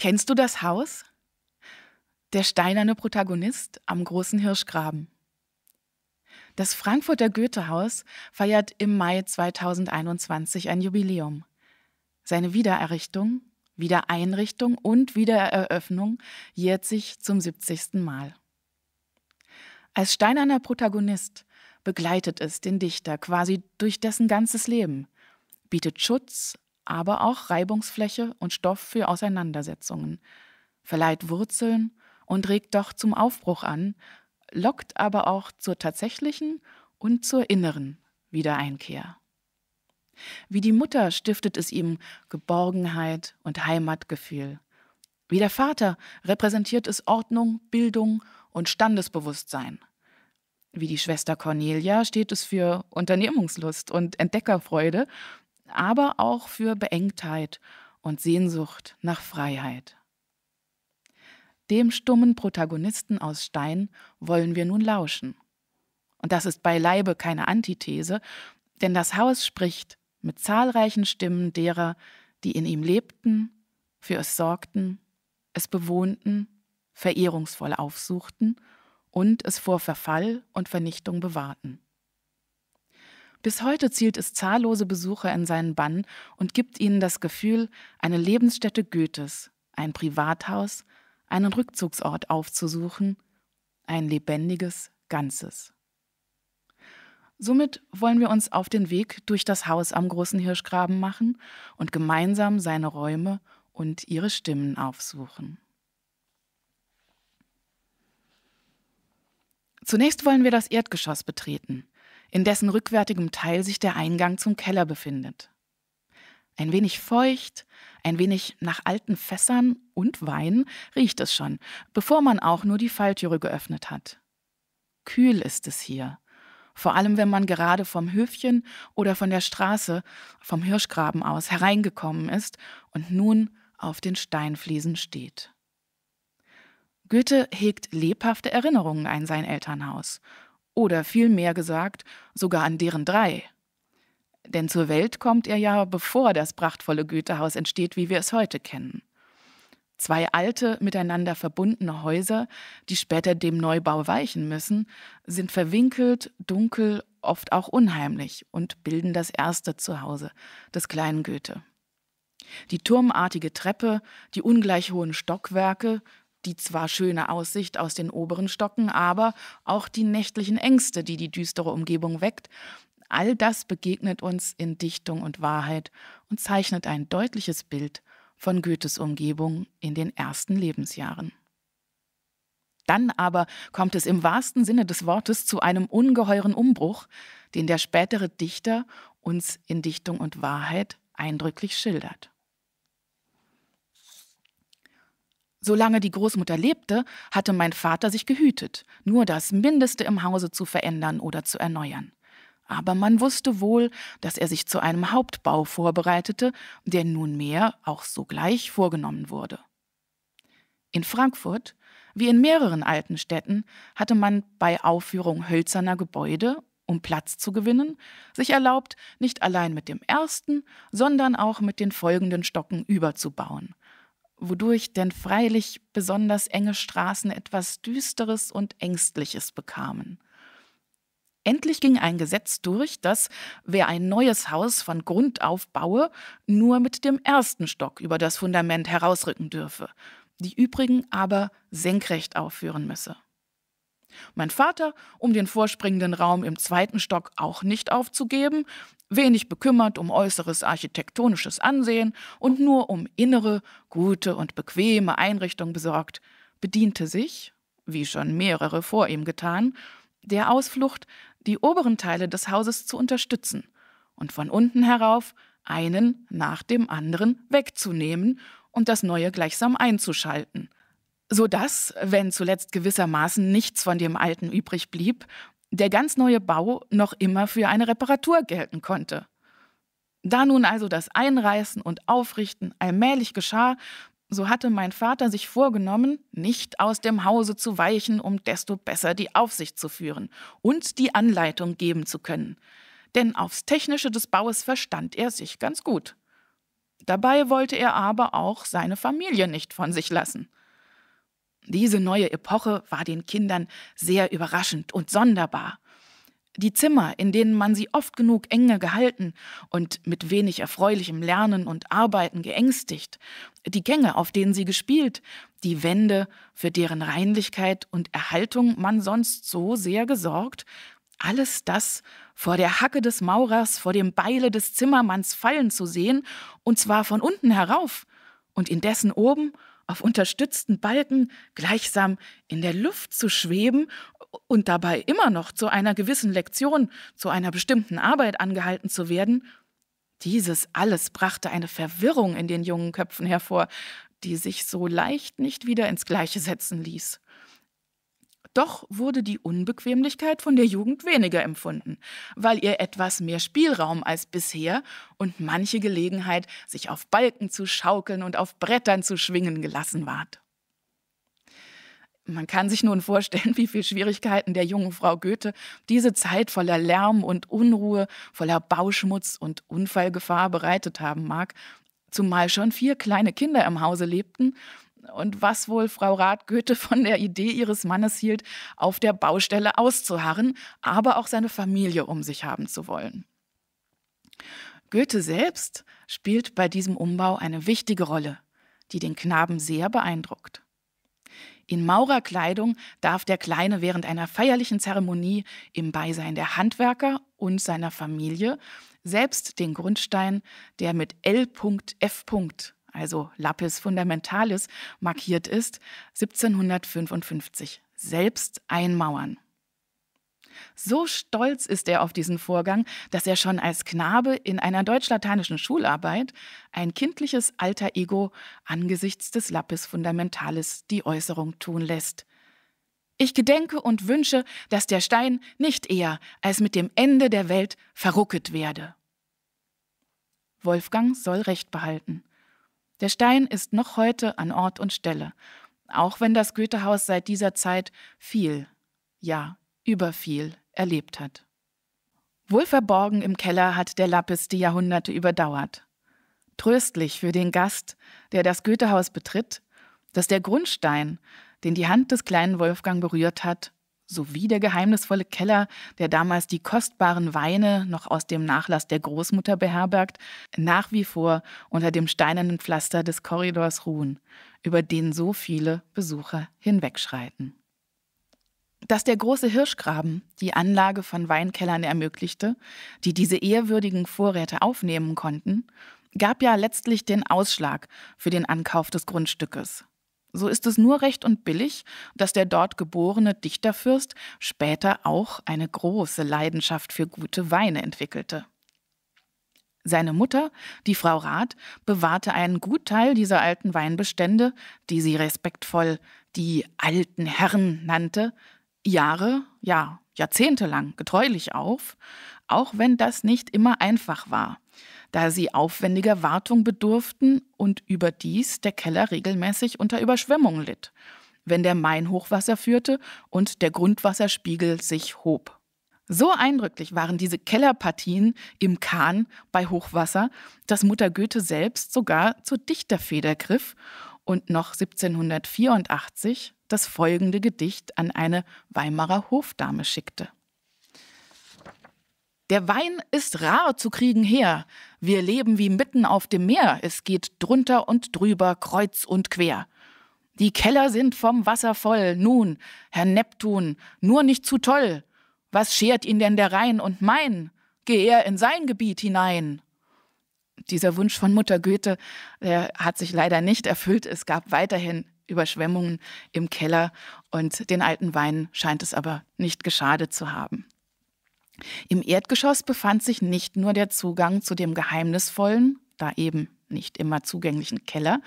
Kennst du das Haus? Der steinerne Protagonist am Großen Hirschgraben. Das Frankfurter Goethehaus feiert im Mai 2021 ein Jubiläum. Seine Wiedererrichtung, Wiedereinrichtung und Wiedereröffnung jährt sich zum 70. Mal. Als steinerner Protagonist begleitet es den Dichter quasi durch dessen ganzes Leben, bietet Schutz, aber auch Reibungsfläche und Stoff für Auseinandersetzungen, verleiht Wurzeln und regt doch zum Aufbruch an, lockt aber auch zur tatsächlichen und zur inneren Wiedereinkehr. Wie die Mutter stiftet es ihm Geborgenheit und Heimatgefühl. Wie der Vater repräsentiert es Ordnung, Bildung und Standesbewusstsein. Wie die Schwester Cornelia steht es für Unternehmungslust und Entdeckerfreude, aber auch für Beengtheit und Sehnsucht nach Freiheit. Dem stummen Protagonisten aus Stein wollen wir nun lauschen. Und das ist beileibe keine Antithese, denn das Haus spricht mit zahlreichen Stimmen derer, die in ihm lebten, für es sorgten, es bewohnten, verehrungsvoll aufsuchten und es vor Verfall und Vernichtung bewahrten. Bis heute zielt es zahllose Besucher in seinen Bann und gibt ihnen das Gefühl, eine Lebensstätte Goethes, ein Privathaus, einen Rückzugsort aufzusuchen, ein lebendiges Ganzes. Somit wollen wir uns auf den Weg durch das Haus am Großen Hirschgraben machen und gemeinsam seine Räume und ihre Stimmen aufsuchen. Zunächst wollen wir das Erdgeschoss betreten, in dessen rückwärtigem Teil sich der Eingang zum Keller befindet. Ein wenig feucht, ein wenig nach alten Fässern und Wein riecht es schon, bevor man auch nur die Falltüre geöffnet hat. Kühl ist es hier, vor allem wenn man gerade vom Höfchen oder von der Straße, vom Hirschgraben aus hereingekommen ist und nun auf den Steinfliesen steht. Goethe hegt lebhafte Erinnerungen an sein Elternhaus. Oder vielmehr gesagt, sogar an deren drei. Denn zur Welt kommt er ja, bevor das prachtvolle Goethehaus entsteht, wie wir es heute kennen. Zwei alte, miteinander verbundene Häuser, die später dem Neubau weichen müssen, sind verwinkelt, dunkel, oft auch unheimlich und bilden das erste Zuhause des kleinen Goethe. Die turmartige Treppe, die ungleich hohen Stockwerke, die zwar schöne Aussicht aus den oberen Stocken, aber auch die nächtlichen Ängste, die die düstere Umgebung weckt, all das begegnet uns in Dichtung und Wahrheit und zeichnet ein deutliches Bild von Goethes Umgebung in den ersten Lebensjahren. Dann aber kommt es im wahrsten Sinne des Wortes zu einem ungeheuren Umbruch, den der spätere Dichter uns in Dichtung und Wahrheit eindrücklich schildert. Solange die Großmutter lebte, hatte mein Vater sich gehütet, nur das Mindeste im Hause zu verändern oder zu erneuern. Aber man wusste wohl, dass er sich zu einem Hauptbau vorbereitete, der nunmehr auch sogleich vorgenommen wurde. In Frankfurt, wie in mehreren alten Städten, hatte man bei Aufführung hölzerner Gebäude, um Platz zu gewinnen, sich erlaubt, nicht allein mit dem ersten, sondern auch mit den folgenden Stocken überzubauen. Wodurch denn freilich besonders enge Straßen etwas Düsteres und Ängstliches bekamen. Endlich ging ein Gesetz durch, dass, wer ein neues Haus von Grund auf baue, nur mit dem ersten Stock über das Fundament herausrücken dürfe, die übrigen aber senkrecht aufführen müsse. Mein Vater, um den vorspringenden Raum im zweiten Stock auch nicht aufzugeben, wenig bekümmert um äußeres architektonisches Ansehen und nur um innere, gute und bequeme Einrichtung besorgt, bediente sich, wie schon mehrere vor ihm getan, der Ausflucht, die oberen Teile des Hauses zu unterstützen und von unten herauf einen nach dem anderen wegzunehmen und das neue gleichsam einzuschalten, sodass, wenn zuletzt gewissermaßen nichts von dem Alten übrig blieb, der ganz neue Bau noch immer für eine Reparatur gelten konnte. Da nun also das Einreißen und Aufrichten allmählich geschah, so hatte mein Vater sich vorgenommen, nicht aus dem Hause zu weichen, um desto besser die Aufsicht zu führen und die Anleitung geben zu können. Denn aufs Technische des Baues verstand er sich ganz gut. Dabei wollte er aber auch seine Familie nicht von sich lassen. Diese neue Epoche war den Kindern sehr überraschend und sonderbar. Die Zimmer, in denen man sie oft genug enge gehalten und mit wenig erfreulichem Lernen und Arbeiten geängstigt, die Gänge, auf denen sie gespielt, die Wände, für deren Reinlichkeit und Erhaltung man sonst so sehr gesorgt, alles das vor der Hacke des Maurers, vor dem Beile des Zimmermanns fallen zu sehen, und zwar von unten herauf, und indessen oben auf unterstützten Balken gleichsam in der Luft zu schweben und dabei immer noch zu einer gewissen Lektion, zu einer bestimmten Arbeit angehalten zu werden, dieses alles brachte eine Verwirrung in den jungen Köpfen hervor, die sich so leicht nicht wieder ins Gleiche setzen ließ. Doch wurde die Unbequemlichkeit von der Jugend weniger empfunden, weil ihr etwas mehr Spielraum als bisher und manche Gelegenheit, sich auf Balken zu schaukeln und auf Brettern zu schwingen, gelassen ward. Man kann sich nun vorstellen, wie viele Schwierigkeiten der jungen Frau Goethe diese Zeit voller Lärm und Unruhe, voller Bauschmutz und Unfallgefahr bereitet haben mag, zumal schon 4 kleine Kinder im Hause lebten, und was wohl Frau Rath Goethe von der Idee ihres Mannes hielt, auf der Baustelle auszuharren, aber auch seine Familie um sich haben zu wollen. Goethe selbst spielt bei diesem Umbau eine wichtige Rolle, die den Knaben sehr beeindruckt. In Maurerkleidung darf der Kleine während einer feierlichen Zeremonie im Beisein der Handwerker und seiner Familie selbst den Grundstein, der mit L.F., also Lapis Fundamentalis, markiert ist, 1755, selbst einmauern. So stolz ist er auf diesen Vorgang, dass er schon als Knabe in einer deutsch-lateinischen Schularbeit ein kindliches Alter Ego angesichts des Lapis Fundamentalis die Äußerung tun lässt: Ich gedenke und wünsche, dass der Stein nicht eher als mit dem Ende der Welt verrucket werde. Wolfgang soll Recht behalten. Der Stein ist noch heute an Ort und Stelle, auch wenn das Goethehaus seit dieser Zeit viel, ja, überviel erlebt hat. Wohl verborgen im Keller hat der Lapis die Jahrhunderte überdauert. Tröstlich für den Gast, der das Goethehaus betritt, dass der Grundstein, den die Hand des kleinen Wolfgang berührt hat, sowie der geheimnisvolle Keller, der damals die kostbaren Weine noch aus dem Nachlass der Großmutter beherbergt, nach wie vor unter dem steinernen Pflaster des Korridors ruhen, über den so viele Besucher hinwegschreiten. Dass der große Hirschgraben die Anlage von Weinkellern ermöglichte, die diese ehrwürdigen Vorräte aufnehmen konnten, gab ja letztlich den Ausschlag für den Ankauf des Grundstückes. So ist es nur recht und billig, dass der dort geborene Dichterfürst später auch eine große Leidenschaft für gute Weine entwickelte. Seine Mutter, die Frau Rath, bewahrte einen Gutteil dieser alten Weinbestände, die sie respektvoll die alten Herren nannte, Jahre, ja, jahrzehntelang getreulich auf, auch wenn das nicht immer einfach war, da sie aufwendiger Wartung bedurften und überdies der Keller regelmäßig unter Überschwemmungen litt, wenn der Main Hochwasser führte und der Grundwasserspiegel sich hob. So eindrücklich waren diese Kellerpartien im Kahn bei Hochwasser, dass Mutter Goethe selbst sogar zur Dichterfeder griff und noch 1784 das folgende Gedicht an eine Weimarer Hofdame schickte. Der Wein ist rar zu kriegen her. Wir leben wie mitten auf dem Meer. Es geht drunter und drüber, kreuz und quer. Die Keller sind vom Wasser voll. Nun, Herr Neptun, nur nicht zu toll. Was schert ihn denn der Rhein und Main? Geh er in sein Gebiet hinein. Dieser Wunsch von Mutter Goethe, der hat sich leider nicht erfüllt. Es gab weiterhin Überschwemmungen im Keller und den alten Wein scheint es aber nicht geschadet zu haben. Im Erdgeschoss befand sich nicht nur der Zugang zu dem geheimnisvollen, da eben nicht immer zugänglichen Keller,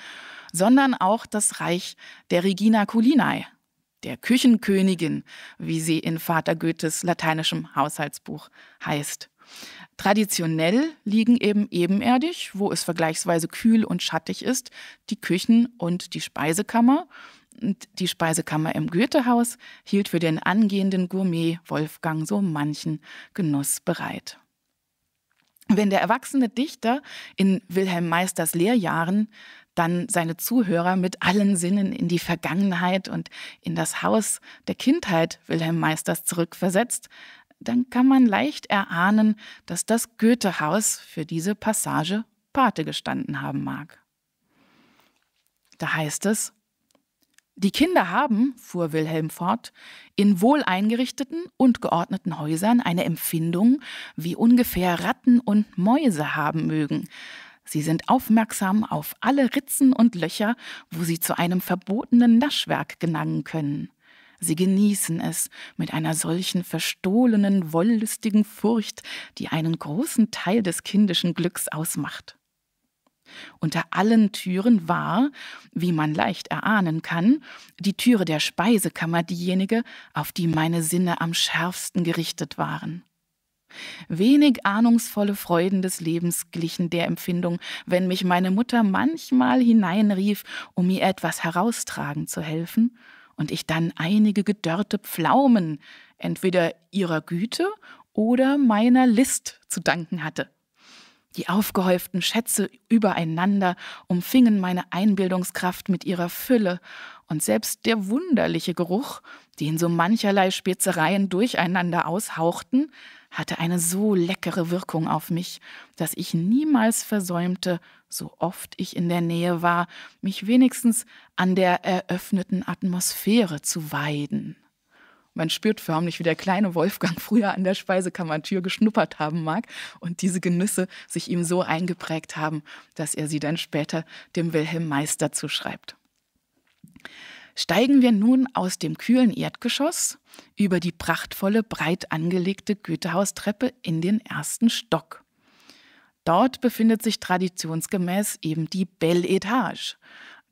sondern auch das Reich der Regina Culinae, der Küchenkönigin, wie sie in Vater Goethes lateinischem Haushaltsbuch heißt. Traditionell liegen ebenerdig, wo es vergleichsweise kühl und schattig ist, die Küchen und die Speisekammer. Und die Speisekammer im Goethehaus hielt für den angehenden Gourmet Wolfgang so manchen Genuss bereit. Wenn der erwachsene Dichter in Wilhelm Meisters Lehrjahren dann seine Zuhörer mit allen Sinnen in die Vergangenheit und in das Haus der Kindheit Wilhelm Meisters zurückversetzt, dann kann man leicht erahnen, dass das Goethehaus für diese Passage Pate gestanden haben mag. Da heißt es: Die Kinder haben, fuhr Wilhelm fort, in wohl eingerichteten und geordneten Häusern eine Empfindung, wie ungefähr Ratten und Mäuse haben mögen. Sie sind aufmerksam auf alle Ritzen und Löcher, wo sie zu einem verbotenen Naschwerk gelangen können. Sie genießen es mit einer solchen verstohlenen, wollüstigen Furcht, die einen großen Teil des kindischen Glücks ausmacht. Unter allen Türen war, wie man leicht erahnen kann, die Türe der Speisekammer diejenige, auf die meine Sinne am schärfsten gerichtet waren. Wenig ahnungsvolle Freuden des Lebens glichen der Empfindung, wenn mich meine Mutter manchmal hineinrief, um mir etwas heraustragen zu helfen, und ich dann einige gedörrte Pflaumen entweder ihrer Güte oder meiner List zu danken hatte. Die aufgehäuften Schätze übereinander umfingen meine Einbildungskraft mit ihrer Fülle, und selbst der wunderliche Geruch, den so mancherlei Spezereien durcheinander aushauchten, hatte eine so leckere Wirkung auf mich, dass ich niemals versäumte, so oft ich in der Nähe war, mich wenigstens an der eröffneten Atmosphäre zu weiden. Man spürt förmlich, wie der kleine Wolfgang früher an der Speisekammertür geschnuppert haben mag und diese Genüsse sich ihm so eingeprägt haben, dass er sie dann später dem Wilhelm Meister zuschreibt. Steigen wir nun aus dem kühlen Erdgeschoss über die prachtvolle, breit angelegte Goethehaustreppe in den ersten Stock. Dort befindet sich traditionsgemäß eben die Belle Etage,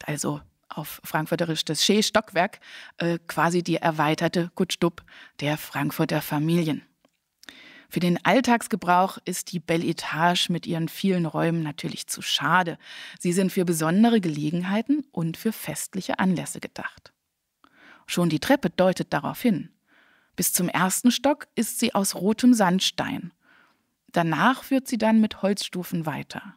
also auf Frankfurterisch das Schee-Stockwerk, quasi die erweiterte Gutstub der Frankfurter Familien. Für den Alltagsgebrauch ist die Belle Etage mit ihren vielen Räumen natürlich zu schade. Sie sind für besondere Gelegenheiten und für festliche Anlässe gedacht. Schon die Treppe deutet darauf hin. Bis zum ersten Stock ist sie aus rotem Sandstein. Danach führt sie dann mit Holzstufen weiter.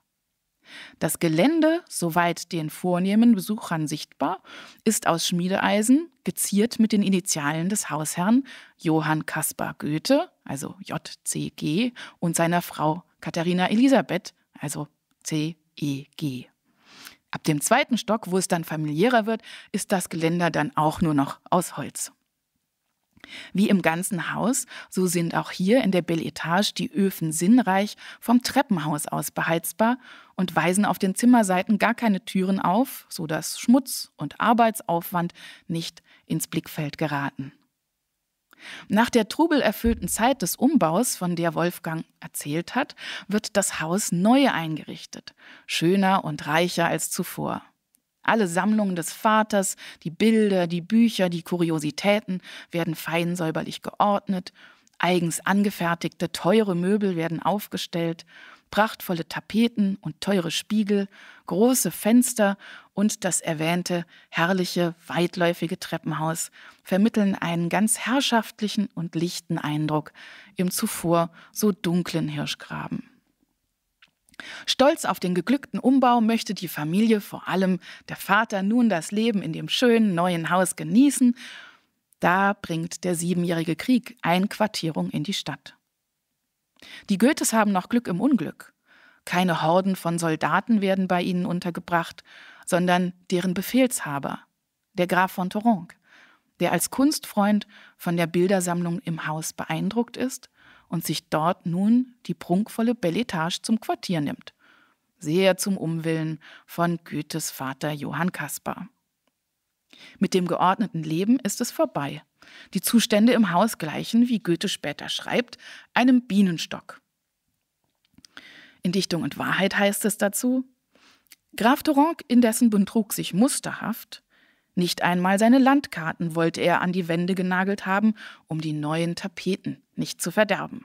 Das Gelände, soweit den vornehmen Besuchern sichtbar, ist aus Schmiedeeisen, geziert mit den Initialen des Hausherrn Johann Caspar Goethe, also JCG, und seiner Frau Katharina Elisabeth, also CEG. Ab dem zweiten Stock, wo es dann familiärer wird, ist das Geländer dann auch nur noch aus Holz. Wie im ganzen Haus, so sind auch hier in der Belle Etage die Öfen sinnreich vom Treppenhaus aus beheizbar und weisen auf den Zimmerseiten gar keine Türen auf, sodass Schmutz und Arbeitsaufwand nicht ins Blickfeld geraten. Nach der trubelerfüllten Zeit des Umbaus, von der Wolfgang erzählt hat, wird das Haus neu eingerichtet, schöner und reicher als zuvor. Alle Sammlungen des Vaters, die Bilder, die Bücher, die Kuriositäten werden fein säuberlich geordnet, eigens angefertigte, teure Möbel werden aufgestellt, prachtvolle Tapeten und teure Spiegel, große Fenster und das erwähnte herrliche, weitläufige Treppenhaus vermitteln einen ganz herrschaftlichen und lichten Eindruck im zuvor so dunklen Hirschgraben. Stolz auf den geglückten Umbau möchte die Familie, vor allem der Vater, nun das Leben in dem schönen neuen Haus genießen. Da bringt der 7-jährige Krieg Einquartierung in die Stadt. Die Goethes haben noch Glück im Unglück. Keine Horden von Soldaten werden bei ihnen untergebracht, sondern deren Befehlshaber, der Graf von Thoranc, der als Kunstfreund von der Bildersammlung im Haus beeindruckt ist und sich dort nun die prunkvolle Belle Etage zum Quartier nimmt. Sehr zum Unwillen von Goethes Vater Johann Caspar. Mit dem geordneten Leben ist es vorbei. Die Zustände im Haus gleichen, wie Goethe später schreibt, einem Bienenstock. In Dichtung und Wahrheit heißt es dazu: Graf Thoranc indessen betrug sich musterhaft. Nicht einmal seine Landkarten wollte er an die Wände genagelt haben, um die neuen Tapeten nicht zu verderben.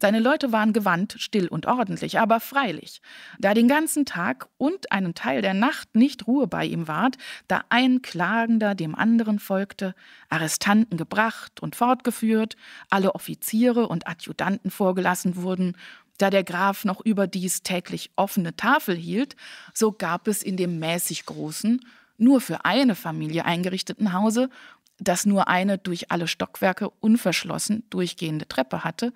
Seine Leute waren gewandt, still und ordentlich, aber freilich, da den ganzen Tag und einen Teil der Nacht nicht Ruhe bei ihm ward, da ein Klagender dem anderen folgte, Arrestanten gebracht und fortgeführt, alle Offiziere und Adjutanten vorgelassen wurden, Da der Graf noch überdies täglich offene Tafel hielt, so gab es in dem mäßig großen, nur für eine Familie eingerichteten Hause, das nur eine durch alle Stockwerke unverschlossen durchgehende Treppe hatte,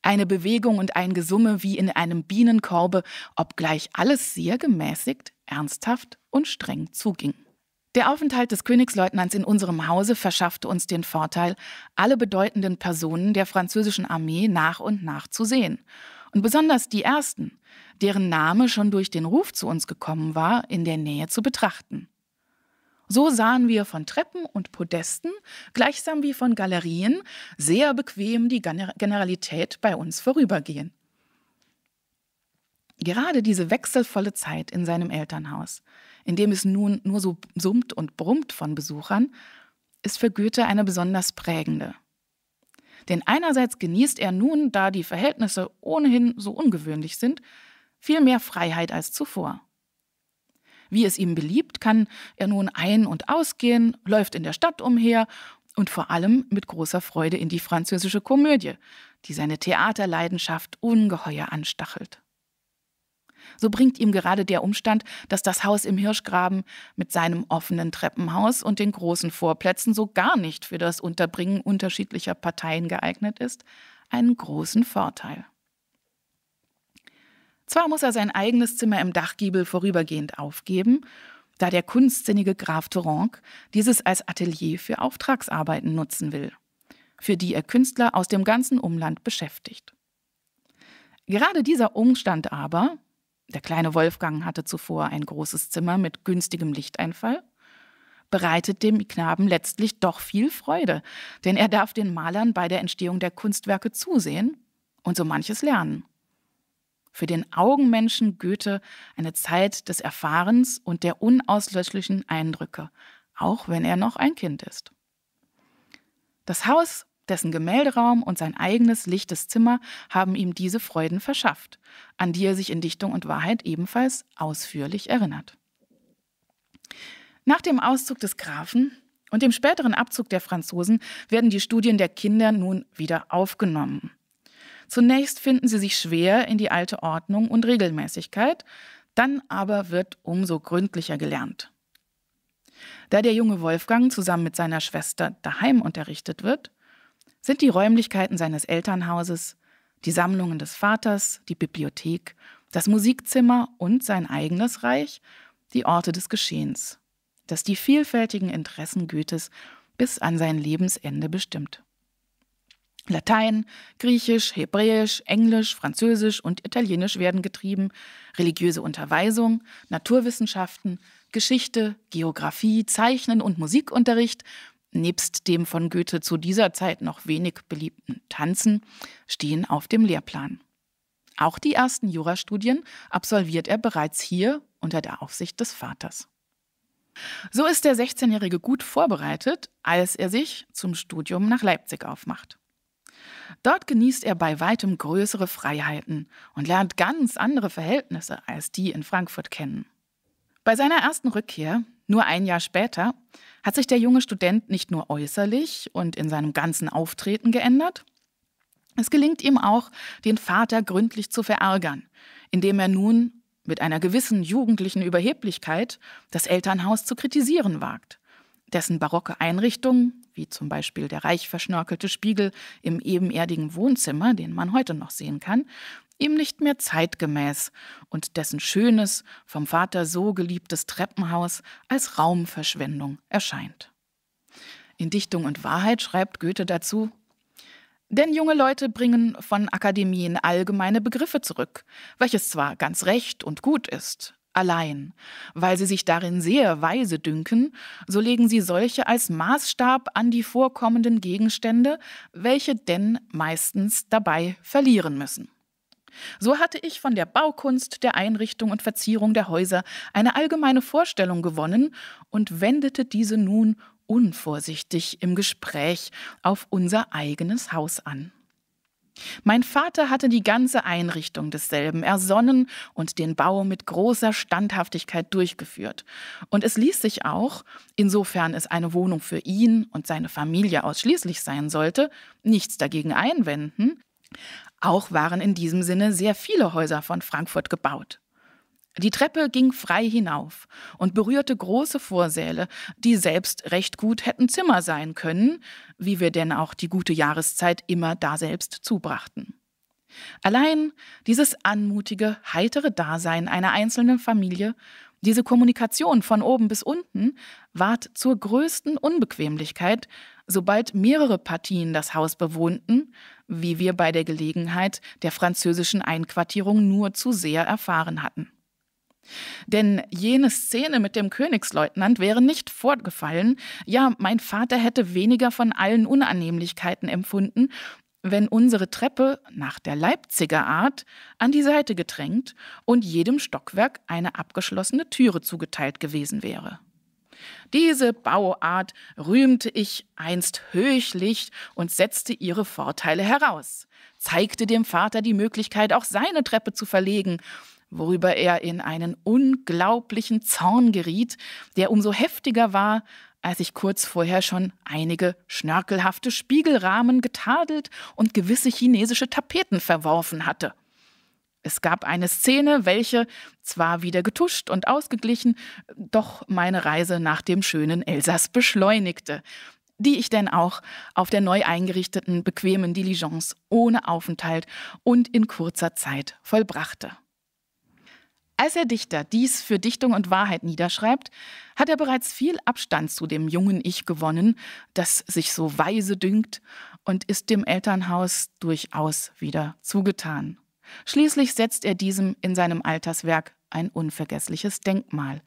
eine Bewegung und ein Gesumme wie in einem Bienenkorbe, obgleich alles sehr gemäßigt, ernsthaft und streng zuging. Der Aufenthalt des Königsleutnants in unserem Hause verschaffte uns den Vorteil, alle bedeutenden Personen der französischen Armee nach und nach zu sehen. Und besonders die ersten, deren Name schon durch den Ruf zu uns gekommen war, in der Nähe zu betrachten. So sahen wir von Treppen und Podesten, gleichsam wie von Galerien, sehr bequem die Generalität bei uns vorübergehen. Gerade diese wechselvolle Zeit in seinem Elternhaus, in dem es nun nur so summt und brummt von Besuchern, ist für Goethe eine besonders prägende. Denn einerseits genießt er nun, da die Verhältnisse ohnehin so ungewöhnlich sind, viel mehr Freiheit als zuvor. Wie es ihm beliebt, kann er nun ein- und ausgehen, läuft in der Stadt umher und vor allem mit großer Freude in die französische Komödie, die seine Theaterleidenschaft ungeheuer anstachelt. So bringt ihm gerade der Umstand, dass das Haus im Hirschgraben mit seinem offenen Treppenhaus und den großen Vorplätzen so gar nicht für das Unterbringen unterschiedlicher Parteien geeignet ist, einen großen Vorteil. Zwar muss er sein eigenes Zimmer im Dachgiebel vorübergehend aufgeben, da der kunstsinnige Graf Thorenc dieses als Atelier für Auftragsarbeiten nutzen will, für die er Künstler aus dem ganzen Umland beschäftigt. Gerade dieser Umstand aber, der kleine Wolfgang hatte zuvor ein großes Zimmer mit günstigem Lichteinfall, bereitet dem Knaben letztlich doch viel Freude, denn er darf den Malern bei der Entstehung der Kunstwerke zusehen und so manches lernen. Für den Augenmenschen Goethe eine Zeit des Erfahrens und der unauslöschlichen Eindrücke, auch wenn er noch ein Kind ist. Das Haus, dessen Gemälderaum und sein eigenes lichtes Zimmer haben ihm diese Freuden verschafft, an die er sich in Dichtung und Wahrheit ebenfalls ausführlich erinnert. Nach dem Auszug des Grafen und dem späteren Abzug der Franzosen werden die Studien der Kinder nun wieder aufgenommen. Zunächst finden sie sich schwer in die alte Ordnung und Regelmäßigkeit, dann aber wird umso gründlicher gelernt. Da der junge Wolfgang zusammen mit seiner Schwester daheim unterrichtet wird, sind die Räumlichkeiten seines Elternhauses, die Sammlungen des Vaters, die Bibliothek, das Musikzimmer und sein eigenes Reich die Orte des Geschehens, das die vielfältigen Interessen Goethes bis an sein Lebensende bestimmt. Latein, Griechisch, Hebräisch, Englisch, Französisch und Italienisch werden getrieben, religiöse Unterweisung, Naturwissenschaften, Geschichte, Geografie, Zeichnen und Musikunterricht, nebst dem von Goethe zu dieser Zeit noch wenig beliebten Tanzen, stehen auf dem Lehrplan. Auch die ersten Jurastudien absolviert er bereits hier unter der Aufsicht des Vaters. So ist der 16-Jährige gut vorbereitet, als er sich zum Studium nach Leipzig aufmacht. Dort genießt er bei weitem größere Freiheiten und lernt ganz andere Verhältnisse als die in Frankfurt kennen. Bei seiner ersten Rückkehr, nur ein Jahr später, hat sich der junge Student nicht nur äußerlich und in seinem ganzen Auftreten geändert. Es gelingt ihm auch, den Vater gründlich zu verärgern, indem er nun mit einer gewissen jugendlichen Überheblichkeit das Elternhaus zu kritisieren wagt, dessen barocke Einrichtungen, wie zum Beispiel der reich verschnörkelte Spiegel im ebenerdigen Wohnzimmer, den man heute noch sehen kann, ihm nicht mehr zeitgemäß und dessen schönes, vom Vater so geliebtes Treppenhaus als Raumverschwendung erscheint. In Dichtung und Wahrheit schreibt Goethe dazu: Denn junge Leute bringen von Akademien allgemeine Begriffe zurück, welches zwar ganz recht und gut ist, allein, weil sie sich darin sehr weise dünken, so legen sie solche als Maßstab an die vorkommenden Gegenstände, welche denn meistens dabei verlieren müssen. So hatte ich von der Baukunst, der Einrichtung und Verzierung der Häuser eine allgemeine Vorstellung gewonnen und wendete diese nun unvorsichtig im Gespräch auf unser eigenes Haus an. Mein Vater hatte die ganze Einrichtung desselben ersonnen und den Bau mit großer Standhaftigkeit durchgeführt. Und es ließ sich auch, insofern es eine Wohnung für ihn und seine Familie ausschließlich sein sollte, nichts dagegen einwenden, Auch waren in diesem Sinne sehr viele Häuser von Frankfurt gebaut. Die Treppe ging frei hinauf und berührte große Vorsäle, die selbst recht gut hätten Zimmer sein können, wie wir denn auch die gute Jahreszeit immer daselbst zubrachten. Allein dieses anmutige, heitere Dasein einer einzelnen Familie, diese Kommunikation von oben bis unten, ward zur größten Unbequemlichkeit, sobald mehrere Partien das Haus bewohnten, wie wir bei der Gelegenheit der französischen Einquartierung nur zu sehr erfahren hatten. Denn jene Szene mit dem Königsleutnant wäre nicht fortgefallen, ja, mein Vater hätte weniger von allen Unannehmlichkeiten empfunden, wenn unsere Treppe nach der Leipziger Art an die Seite gedrängt und jedem Stockwerk eine abgeschlossene Türe zugeteilt gewesen wäre. Diese Bauart rühmte ich einst höchlich und setzte ihre Vorteile heraus, zeigte dem Vater die Möglichkeit, auch seine Treppe zu verlegen, worüber er in einen unglaublichen Zorn geriet, der umso heftiger war, als ich kurz vorher schon einige schnörkelhafte Spiegelrahmen getadelt und gewisse chinesische Tapeten verworfen hatte. Es gab eine Szene, welche, zwar wieder getuscht und ausgeglichen, doch meine Reise nach dem schönen Elsass beschleunigte, die ich denn auch auf der neu eingerichteten, bequemen Diligence ohne Aufenthalt und in kurzer Zeit vollbrachte. Als der Dichter dies für Dichtung und Wahrheit niederschreibt, hat er bereits viel Abstand zu dem jungen Ich gewonnen, das sich so weise dünkt, und ist dem Elternhaus durchaus wieder zugetan. Schließlich setzt er diesem in seinem Alterswerk ein unvergessliches Denkmal.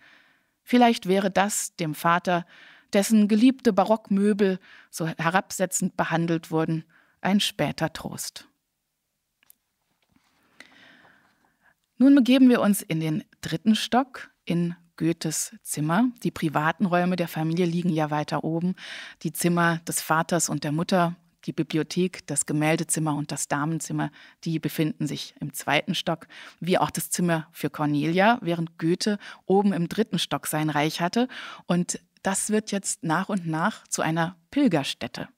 Vielleicht wäre das dem Vater, dessen geliebte Barockmöbel so herabsetzend behandelt wurden, ein später Trost. Nun begeben wir uns in den dritten Stock, in Goethes Zimmer. Die privaten Räume der Familie liegen ja weiter oben. Die Zimmer des Vaters und der Mutter, die Bibliothek, das Gemäldezimmer und das Damenzimmer, die befinden sich im zweiten Stock, wie auch das Zimmer für Cornelia, während Goethe oben im dritten Stock sein Reich hatte. Und das wird jetzt nach und nach zu einer Pilgerstätte.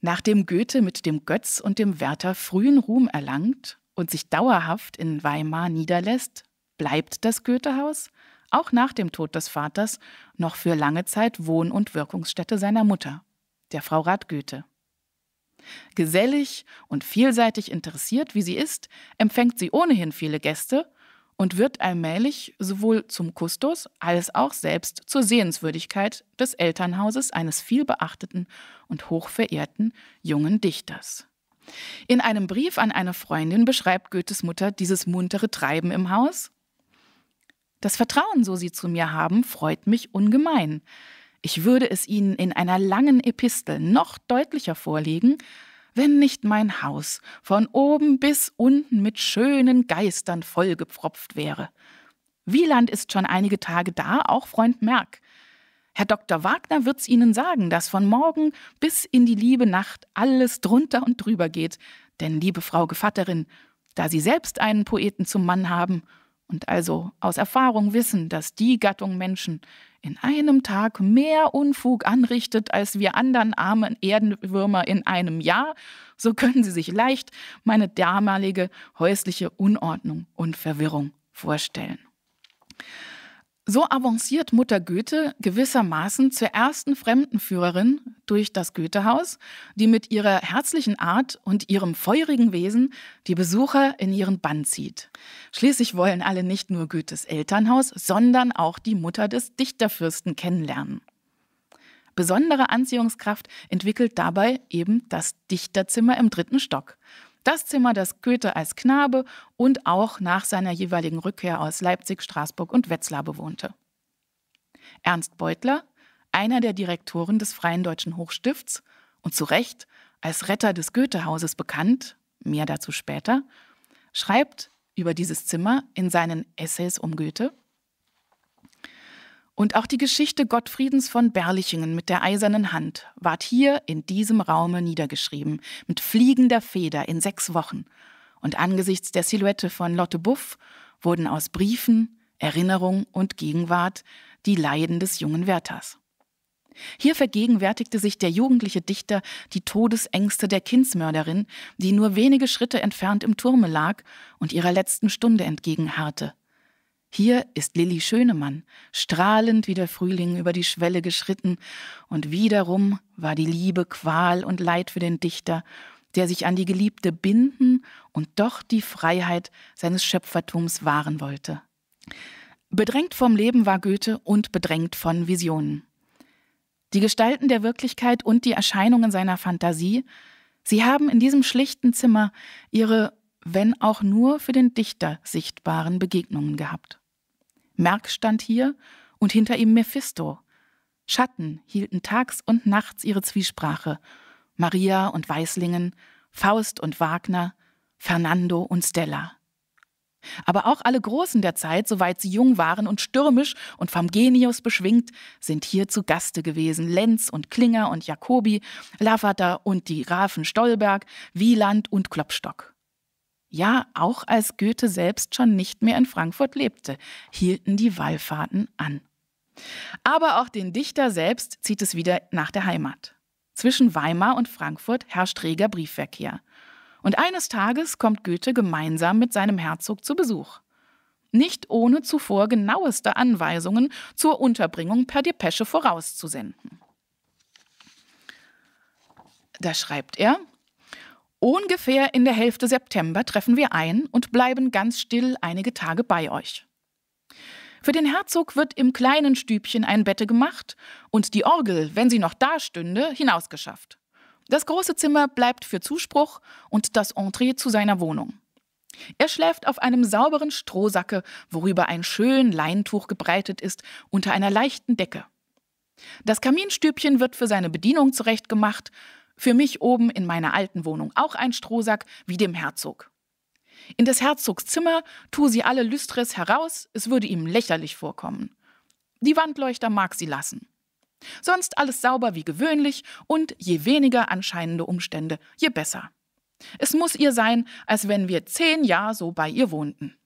Nachdem Goethe mit dem Götz und dem Werther frühen Ruhm erlangt und sich dauerhaft in Weimar niederlässt, bleibt das Goethehaus, auch nach dem Tod des Vaters, noch für lange Zeit Wohn- und Wirkungsstätte seiner Mutter, der Frau Rath Goethe. Gesellig und vielseitig interessiert, wie sie ist, empfängt sie ohnehin viele Gäste und wird allmählich sowohl zum Kustos als auch selbst zur Sehenswürdigkeit des Elternhauses eines vielbeachteten und hochverehrten jungen Dichters. In einem Brief an eine Freundin beschreibt Goethes Mutter dieses muntere Treiben im Haus. Das Vertrauen, so Sie zu mir haben, freut mich ungemein. Ich würde es Ihnen in einer langen Epistel noch deutlicher vorlegen, wenn nicht mein Haus von oben bis unten mit schönen Geistern vollgepfropft wäre. Wieland ist schon einige Tage da, auch Freund Merck. Herr Dr. Wagner wird's Ihnen sagen, dass von morgen bis in die liebe Nacht alles drunter und drüber geht. Denn, liebe Frau Gevatterin, da Sie selbst einen Poeten zum Mann haben und also aus Erfahrung wissen, dass die Gattung Menschen in einem Tag mehr Unfug anrichtet, als wir anderen armen Erdenwürmer in einem Jahr, so können Sie sich leicht meine damalige häusliche Unordnung und Verwirrung vorstellen. So avanciert Mutter Goethe gewissermaßen zur ersten Fremdenführerin durch das Goethehaus, die mit ihrer herzlichen Art und ihrem feurigen Wesen die Besucher in ihren Bann zieht. Schließlich wollen alle nicht nur Goethes Elternhaus, sondern auch die Mutter des Dichterfürsten kennenlernen. Besondere Anziehungskraft entwickelt dabei eben das Dichterzimmer im dritten Stock. Das Zimmer, das Goethe als Knabe und auch nach seiner jeweiligen Rückkehr aus Leipzig, Straßburg und Wetzlar bewohnte. Ernst Beutler, einer der Direktoren des Freien Deutschen Hochstifts und zu Recht als Retter des Goethehauses bekannt, mehr dazu später, schreibt über dieses Zimmer in seinen Essays um Goethe. Und auch die Geschichte Gottfriedens von Berlichingen mit der eisernen Hand ward hier in diesem Raume niedergeschrieben, mit fliegender Feder in 6 Wochen. Und angesichts der Silhouette von Lotte Buff wurden aus Briefen, Erinnerung und Gegenwart die Leiden des jungen Werthers. Hier vergegenwärtigte sich der jugendliche Dichter die Todesängste der Kindsmörderin, die nur wenige Schritte entfernt im Turme lag und ihrer letzten Stunde entgegenharrte. Hier ist Lilli Schönemann, strahlend wie der Frühling über die Schwelle geschritten, und wiederum war die Liebe Qual und Leid für den Dichter, der sich an die Geliebte binden und doch die Freiheit seines Schöpfertums wahren wollte. Bedrängt vom Leben war Goethe und bedrängt von Visionen. Die Gestalten der Wirklichkeit und die Erscheinungen seiner Fantasie, sie haben in diesem schlichten Zimmer ihre, wenn auch nur für den Dichter sichtbaren Begegnungen gehabt. Merck stand hier und hinter ihm Mephisto. Schatten hielten tags und nachts ihre Zwiesprache. Maria und Weislingen, Faust und Wagner, Fernando und Stella. Aber auch alle Großen der Zeit, soweit sie jung waren und stürmisch und vom Genius beschwingt, sind hier zu Gaste gewesen. Lenz und Klinger und Jacobi, Lavater und die Grafen Stolberg, Wieland und Klopstock. Ja, auch als Goethe selbst schon nicht mehr in Frankfurt lebte, hielten die Wallfahrten an. Aber auch den Dichter selbst zieht es wieder nach der Heimat. Zwischen Weimar und Frankfurt herrscht reger Briefverkehr. Und eines Tages kommt Goethe gemeinsam mit seinem Herzog zu Besuch. Nicht ohne zuvor genaueste Anweisungen zur Unterbringung per Depesche vorauszusenden. Da schreibt er: Ungefähr in der Hälfte September treffen wir ein und bleiben ganz still einige Tage bei euch. Für den Herzog wird im kleinen Stübchen ein Bette gemacht und die Orgel, wenn sie noch da stünde, hinausgeschafft. Das große Zimmer bleibt für Zuspruch und das Entree zu seiner Wohnung. Er schläft auf einem sauberen Strohsacke, worüber ein schön Leintuch gebreitet ist, unter einer leichten Decke. Das Kaminstübchen wird für seine Bedienung zurechtgemacht, für mich oben in meiner alten Wohnung auch ein Strohsack wie dem Herzog. In des Herzogs Zimmer tu sie alle Lüstres heraus, es würde ihm lächerlich vorkommen. Die Wandleuchter mag sie lassen. Sonst alles sauber wie gewöhnlich und je weniger anscheinende Umstände, je besser. Es muss ihr sein, als wenn wir 10 Jahre so bei ihr wohnten.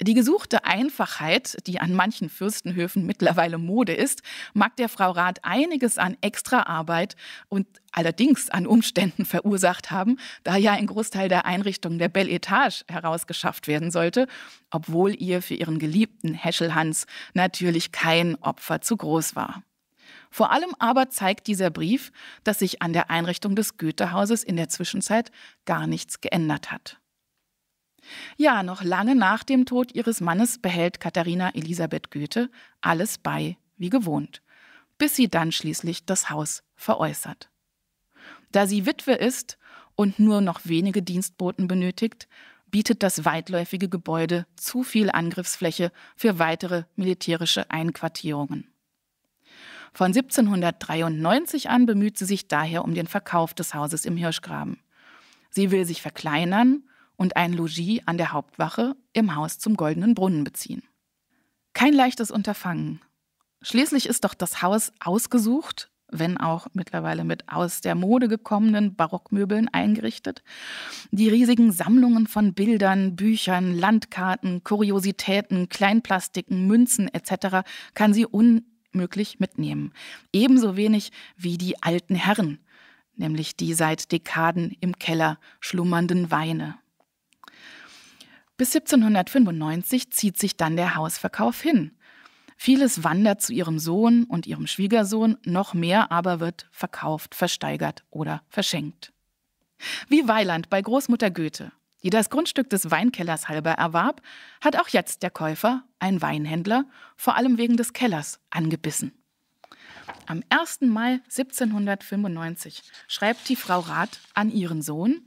Die gesuchte Einfachheit, die an manchen Fürstenhöfen mittlerweile Mode ist, mag der Frau Rath einiges an Extraarbeit und allerdings an Umständen verursacht haben, da ja ein Großteil der Einrichtungen der Belle Etage herausgeschafft werden sollte, obwohl ihr für ihren geliebten Häschelhans natürlich kein Opfer zu groß war. Vor allem aber zeigt dieser Brief, dass sich an der Einrichtung des Goethehauses in der Zwischenzeit gar nichts geändert hat. Ja, noch lange nach dem Tod ihres Mannes behält Katharina Elisabeth Goethe alles bei wie gewohnt, bis sie dann schließlich das Haus veräußert. Da sie Witwe ist und nur noch wenige Dienstboten benötigt, bietet das weitläufige Gebäude zu viel Angriffsfläche für weitere militärische Einquartierungen. Von 1793 an bemüht sie sich daher um den Verkauf des Hauses im Hirschgraben. Sie will sich verkleinern und ein Logis an der Hauptwache im Haus zum Goldenen Brunnen beziehen. Kein leichtes Unterfangen. Schließlich ist doch das Haus ausgesucht, wenn auch mittlerweile mit aus der Mode gekommenen Barockmöbeln eingerichtet. Die riesigen Sammlungen von Bildern, Büchern, Landkarten, Kuriositäten, Kleinplastiken, Münzen etc. kann sie unmöglich mitnehmen. Ebenso wenig wie die alten Herren, nämlich die seit Dekaden im Keller schlummernden Weine. Bis 1795 zieht sich dann der Hausverkauf hin. Vieles wandert zu ihrem Sohn und ihrem Schwiegersohn, noch mehr aber wird verkauft, versteigert oder verschenkt. Wie Weiland bei Großmutter Goethe, die das Grundstück des Weinkellers halber erwarb, hat auch jetzt der Käufer, ein Weinhändler, vor allem wegen des Kellers, angebissen. Am 1. Mai 1795 schreibt die Frau Rath an ihren Sohn: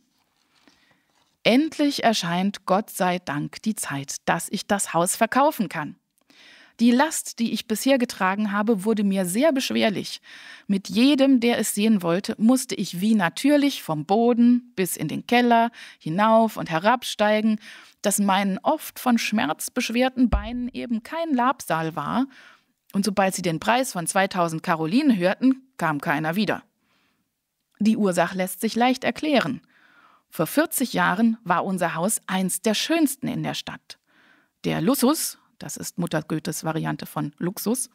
Endlich erscheint Gott sei Dank die Zeit, dass ich das Haus verkaufen kann. Die Last, die ich bisher getragen habe, wurde mir sehr beschwerlich. Mit jedem, der es sehen wollte, musste ich wie natürlich vom Boden bis in den Keller hinauf und herabsteigen, dass meinen oft von Schmerz beschwerten Beinen eben kein Labsal war. Und sobald sie den Preis von 2000 Karolinen hörten, kam keiner wieder. Die Ursache lässt sich leicht erklären. Vor 40 Jahren war unser Haus eins der schönsten in der Stadt. Der Lussus, Das ist Mutter Goethes Variante von Luxus.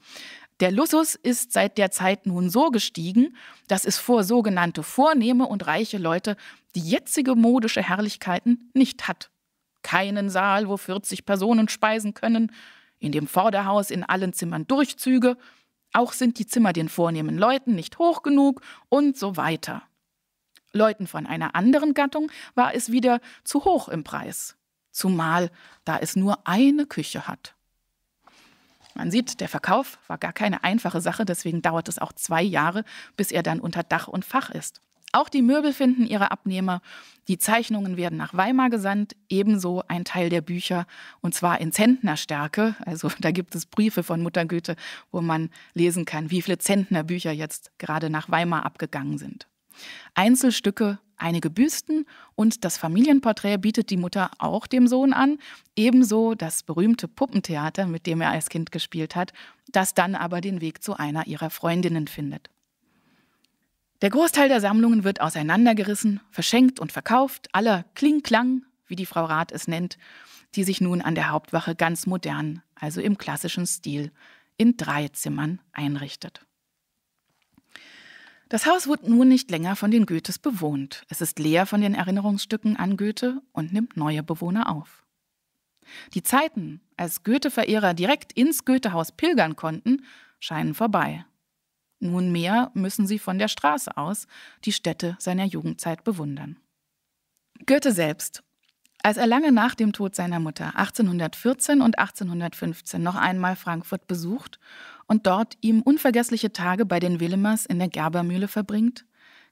Der Luxus ist seit der Zeit nun so gestiegen, dass es vor sogenannte vornehme und reiche Leute die jetzige modische Herrlichkeiten nicht hat. Keinen Saal, wo 40 Personen speisen können, in dem Vorderhaus in allen Zimmern Durchzüge, auch sind die Zimmer den vornehmen Leuten nicht hoch genug und so weiter. Leuten von einer anderen Gattung war es wieder zu hoch im Preis, zumal da es nur eine Küche hat. Man sieht, der Verkauf war gar keine einfache Sache, deswegen dauert es auch 2 Jahre, bis er dann unter Dach und Fach ist. Auch die Möbel finden ihre Abnehmer, die Zeichnungen werden nach Weimar gesandt, ebenso ein Teil der Bücher, und zwar in Zentnerstärke. Also da gibt es Briefe von Mutter Goethe, wo man lesen kann, wie viele Zentner Bücher jetzt gerade nach Weimar abgegangen sind. Einzelstücke, einige Büsten und das Familienporträt bietet die Mutter auch dem Sohn an, ebenso das berühmte Puppentheater, mit dem er als Kind gespielt hat, das dann aber den Weg zu einer ihrer Freundinnen findet. Der Großteil der Sammlungen wird auseinandergerissen, verschenkt und verkauft, aller Kling-Klang, wie die Frau Rath es nennt, die sich nun an der Hauptwache ganz modern, also im klassischen Stil, in 3 Zimmern einrichtet. Das Haus wird nun nicht länger von den Goethes bewohnt. Es ist leer von den Erinnerungsstücken an Goethe und nimmt neue Bewohner auf. Die Zeiten, als Goethe-Verehrer direkt ins Goethehaus pilgern konnten, scheinen vorbei. Nunmehr müssen sie von der Straße aus die Städte seiner Jugendzeit bewundern. Goethe selbst. Als er lange nach dem Tod seiner Mutter 1814 und 1815 noch einmal Frankfurt besucht und dort ihm unvergessliche Tage bei den Willemers in der Gerbermühle verbringt,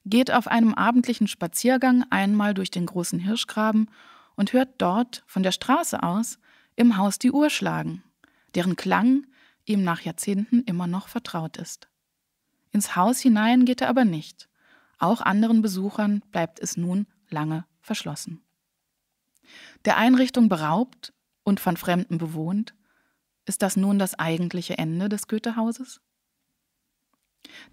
geht auf einem abendlichen Spaziergang einmal durch den großen Hirschgraben und hört dort von der Straße aus im Haus die Uhr schlagen, deren Klang ihm nach Jahrzehnten immer noch vertraut ist. Ins Haus hinein geht er aber nicht. Auch anderen Besuchern bleibt es nun lange verschlossen. Der Einrichtung beraubt und von Fremden bewohnt, ist das nun das eigentliche Ende des Goethehauses?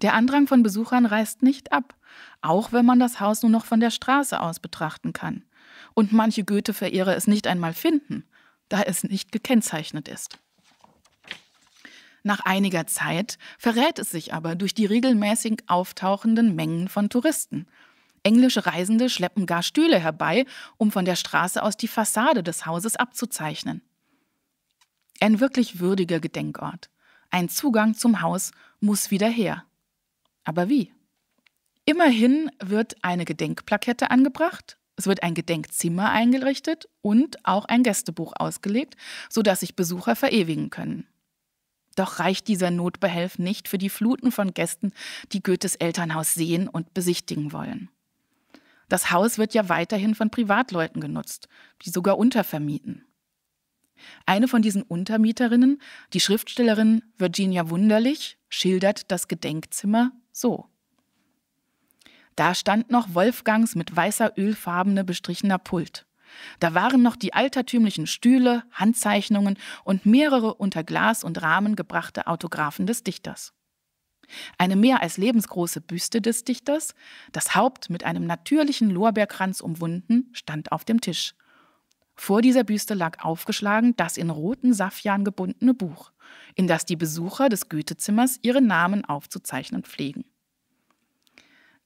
Der Andrang von Besuchern reißt nicht ab, auch wenn man das Haus nur noch von der Straße aus betrachten kann. Und manche Goethe-Verehrer es nicht einmal finden, da es nicht gekennzeichnet ist. Nach einiger Zeit verrät es sich aber durch die regelmäßig auftauchenden Mengen von Touristen. Englische Reisende schleppen gar Stühle herbei, um von der Straße aus die Fassade des Hauses abzuzeichnen. Ein wirklich würdiger Gedenkort. Ein Zugang zum Haus muss wieder her. Aber wie? Immerhin wird eine Gedenkplakette angebracht, es wird ein Gedenkzimmer eingerichtet und auch ein Gästebuch ausgelegt, sodass sich Besucher verewigen können. Doch reicht dieser Notbehelf nicht für die Fluten von Gästen, die Goethes Elternhaus sehen und besichtigen wollen. Das Haus wird ja weiterhin von Privatleuten genutzt, die sogar untervermieten. Eine von diesen Untermieterinnen, die Schriftstellerin Virginia Wunderlich, schildert das Gedenkzimmer so. Da stand noch Wolfgangs mit weißer Ölfarbene bestrichener Pult. Da waren noch die altertümlichen Stühle, Handzeichnungen und mehrere unter Glas und Rahmen gebrachte Autographen des Dichters. Eine mehr als lebensgroße Büste des Dichters, das Haupt mit einem natürlichen Lorbeerkranz umwunden, stand auf dem Tisch. Vor dieser Büste lag aufgeschlagen das in roten Saffian gebundene Buch, in das die Besucher des Goethezimmers ihre Namen aufzuzeichnen pflegen.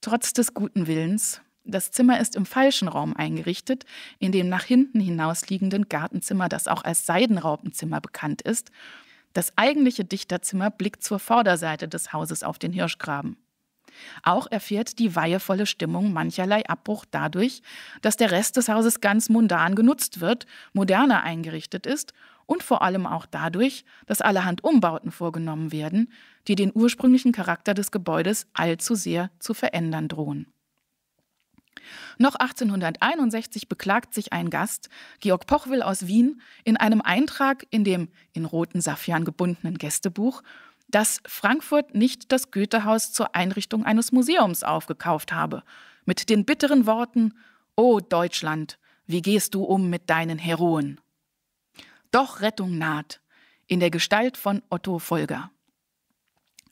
Trotz des guten Willens, das Zimmer ist im falschen Raum eingerichtet, in dem nach hinten hinausliegenden Gartenzimmer, das auch als Seidenraupenzimmer bekannt ist. Das eigentliche Dichterzimmer blickt zur Vorderseite des Hauses auf den Hirschgraben. Auch erfährt die weihevolle Stimmung mancherlei Abbruch dadurch, dass der Rest des Hauses ganz mundan genutzt wird, moderner eingerichtet ist und vor allem auch dadurch, dass allerhand Umbauten vorgenommen werden, die den ursprünglichen Charakter des Gebäudes allzu sehr zu verändern drohen. Noch 1861 beklagt sich ein Gast, Georg Pochwill aus Wien, in einem Eintrag in dem in roten Saffian gebundenen Gästebuch, dass Frankfurt nicht das Goethehaus zur Einrichtung eines Museums aufgekauft habe, mit den bitteren Worten: „O Deutschland, wie gehst du um mit deinen Heroen?“ Doch Rettung naht, in der Gestalt von Otto Volger.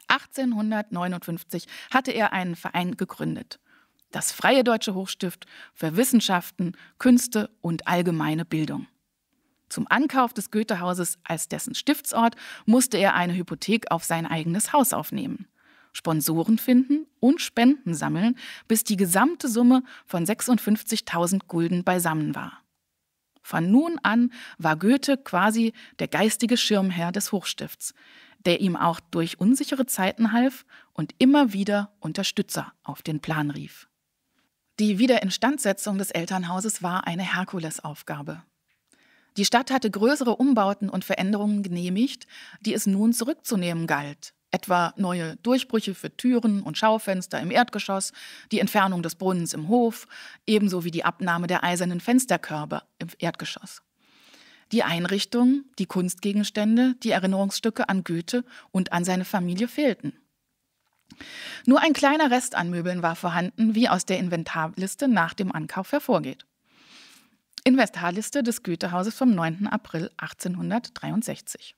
1859 hatte er einen Verein gegründet, das Freie Deutsche Hochstift für Wissenschaften, Künste und allgemeine Bildung. Zum Ankauf des Goethehauses als dessen Stiftsort musste er eine Hypothek auf sein eigenes Haus aufnehmen, Sponsoren finden und Spenden sammeln, bis die gesamte Summe von 56.000 Gulden beisammen war. Von nun an war Goethe quasi der geistige Schirmherr des Hochstifts, der ihm auch durch unsichere Zeiten half und immer wieder Unterstützer auf den Plan rief. Die Wiederinstandsetzung des Elternhauses war eine Herkulesaufgabe. Die Stadt hatte größere Umbauten und Veränderungen genehmigt, die es nun zurückzunehmen galt. Etwa neue Durchbrüche für Türen und Schaufenster im Erdgeschoss, die Entfernung des Brunnens im Hof, ebenso wie die Abnahme der eisernen Fensterkörbe im Erdgeschoss. Die Einrichtungen, die Kunstgegenstände, die Erinnerungsstücke an Goethe und an seine Familie fehlten. Nur ein kleiner Rest an Möbeln war vorhanden, wie aus der Inventarliste nach dem Ankauf hervorgeht. Inventarliste des Goethehauses vom 9. April 1863.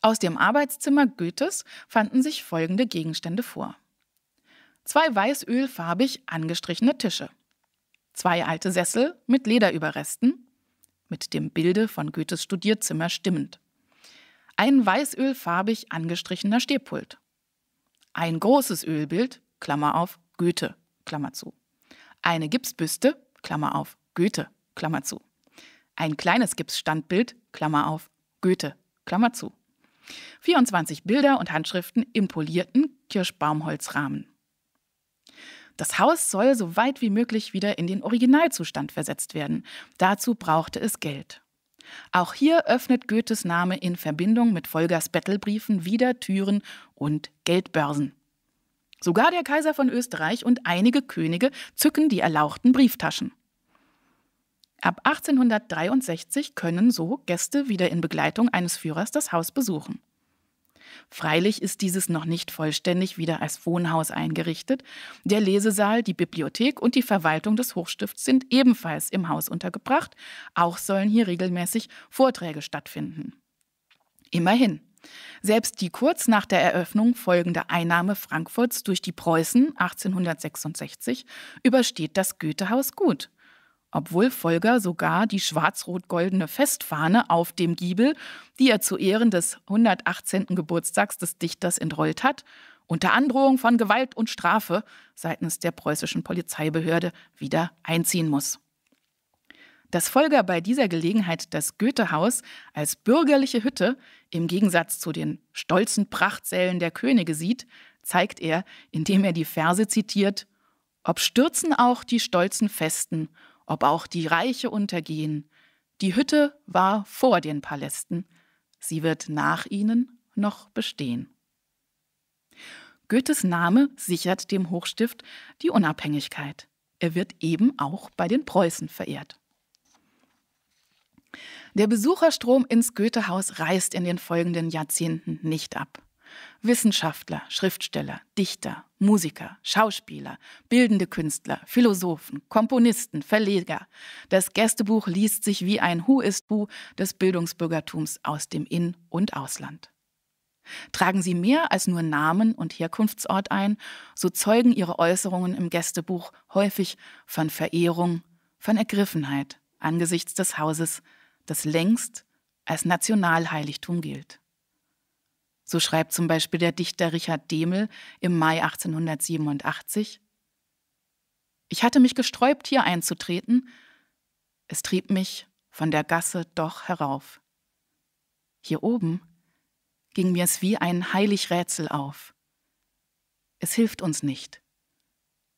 Aus dem Arbeitszimmer Goethes fanden sich folgende Gegenstände vor: 2 weißölfarbig angestrichene Tische, 2 alte Sessel mit Lederüberresten, mit dem Bilde von Goethes Studierzimmer stimmend, ein weißölfarbig angestrichener Stehpult, ein großes Ölbild, Klammer auf, Goethe, Klammer zu, eine Gipsbüste, Klammer auf, Goethe, Klammer zu, ein kleines Gipsstandbild, Klammer auf, Goethe, Klammer zu, 24 Bilder und Handschriften im polierten Kirschbaumholzrahmen. Das Haus soll so weit wie möglich wieder in den Originalzustand versetzt werden. Dazu brauchte es Geld. Auch hier öffnet Goethes Name in Verbindung mit Volgers Bettelbriefen wieder Türen und Geldbörsen. Sogar der Kaiser von Österreich und einige Könige zücken die erlauchten Brieftaschen. Ab 1863 können so Gäste wieder in Begleitung eines Führers das Haus besuchen. Freilich ist dieses noch nicht vollständig wieder als Wohnhaus eingerichtet. Der Lesesaal, die Bibliothek und die Verwaltung des Hochstifts sind ebenfalls im Haus untergebracht. Auch sollen hier regelmäßig Vorträge stattfinden. Immerhin. Selbst die kurz nach der Eröffnung folgende Einnahme Frankfurts durch die Preußen 1866 übersteht das Goethehaus gut. Obwohl Volger sogar die schwarz-rot-goldene Festfahne auf dem Giebel, die er zu Ehren des 118. Geburtstags des Dichters entrollt hat, unter Androhung von Gewalt und Strafe seitens der preußischen Polizeibehörde wieder einziehen muss. Dass Volger bei dieser Gelegenheit das Goethehaus als bürgerliche Hütte im Gegensatz zu den stolzen Prachtsälen der Könige sieht, zeigt er, indem er die Verse zitiert: „Ob stürzen auch die stolzen Festen, ob auch die Reiche untergehen, die Hütte war vor den Palästen, sie wird nach ihnen noch bestehen." Goethes Name sichert dem Hochstift die Unabhängigkeit. Er wird eben auch bei den Preußen verehrt. Der Besucherstrom ins Goethehaus reißt in den folgenden Jahrzehnten nicht ab. Wissenschaftler, Schriftsteller, Dichter, Musiker, Schauspieler, bildende Künstler, Philosophen, Komponisten, Verleger. Das Gästebuch liest sich wie ein Who is Who des Bildungsbürgertums aus dem In- und Ausland. Tragen Sie mehr als nur Namen und Herkunftsort ein, so zeugen Ihre Äußerungen im Gästebuch häufig von Verehrung, von Ergriffenheit angesichts des Hauses, das längst als Nationalheiligtum gilt. So schreibt zum Beispiel der Dichter Richard Dehmel im Mai 1887: „Ich hatte mich gesträubt, hier einzutreten. Es trieb mich von der Gasse doch herauf. Hier oben ging mir's wie ein heilig Rätsel auf. Es hilft uns nicht.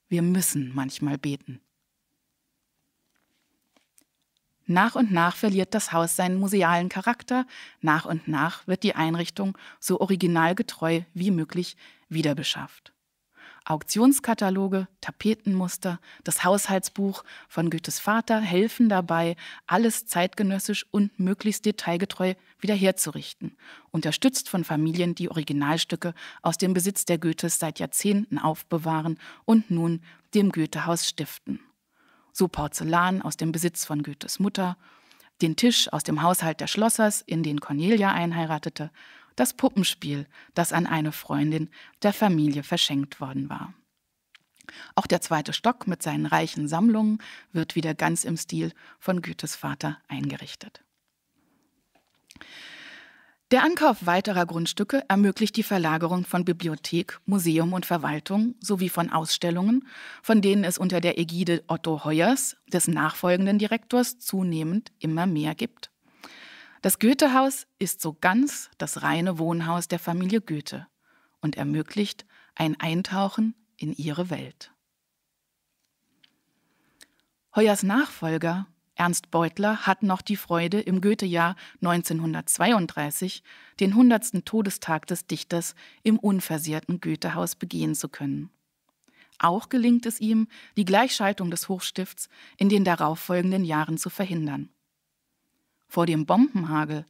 Wir müssen manchmal beten." Nach und nach verliert das Haus seinen musealen Charakter, nach und nach wird die Einrichtung so originalgetreu wie möglich wiederbeschafft. Auktionskataloge, Tapetenmuster, das Haushaltsbuch von Goethes Vater helfen dabei, alles zeitgenössisch und möglichst detailgetreu wiederherzurichten, unterstützt von Familien, die Originalstücke aus dem Besitz der Goethes seit Jahrzehnten aufbewahren und nun dem Goethehaus stiften. So Porzellan aus dem Besitz von Goethes Mutter, den Tisch aus dem Haushalt der Schlossers, in den Cornelia einheiratete, das Puppenspiel, das an eine Freundin der Familie verschenkt worden war. Auch der zweite Stock mit seinen reichen Sammlungen wird wieder ganz im Stil von Goethes Vater eingerichtet. Der Ankauf weiterer Grundstücke ermöglicht die Verlagerung von Bibliothek, Museum und Verwaltung sowie von Ausstellungen, von denen es unter der Ägide Otto Heuers, des nachfolgenden Direktors, zunehmend immer mehr gibt. Das Goethehaus ist so ganz das reine Wohnhaus der Familie Goethe und ermöglicht ein Eintauchen in ihre Welt. Heuers Nachfolger, Ernst Beutler, hat noch die Freude, im Goethejahr 1932 den 100. Todestag des Dichters im unversehrten Goethehaus begehen zu können. Auch gelingt es ihm, die Gleichschaltung des Hochstifts in den darauffolgenden Jahren zu verhindern. Vor dem Bombenhagel,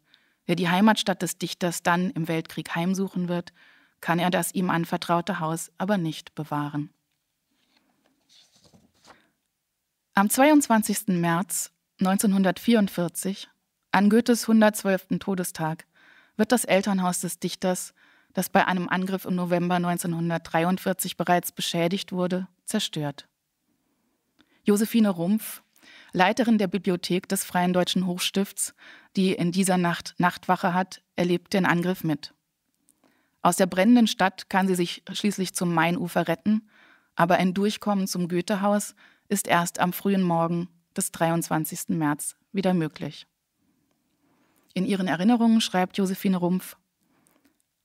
der die Heimatstadt des Dichters dann im Weltkrieg heimsuchen wird, kann er das ihm anvertraute Haus aber nicht bewahren. Am 22. März 1944, an Goethes 112. Todestag, wird das Elternhaus des Dichters, das bei einem Angriff im November 1943 bereits beschädigt wurde, zerstört. Josephine Rumpf, Leiterin der Bibliothek des Freien Deutschen Hochstifts, die in dieser Nacht Nachtwache hat, erlebt den Angriff mit. Aus der brennenden Stadt kann sie sich schließlich zum Mainufer retten, aber ein Durchkommen zum Goethehaus ist erst am frühen Morgen des 23. März wieder möglich. In ihren Erinnerungen schreibt Josephine Rumpf: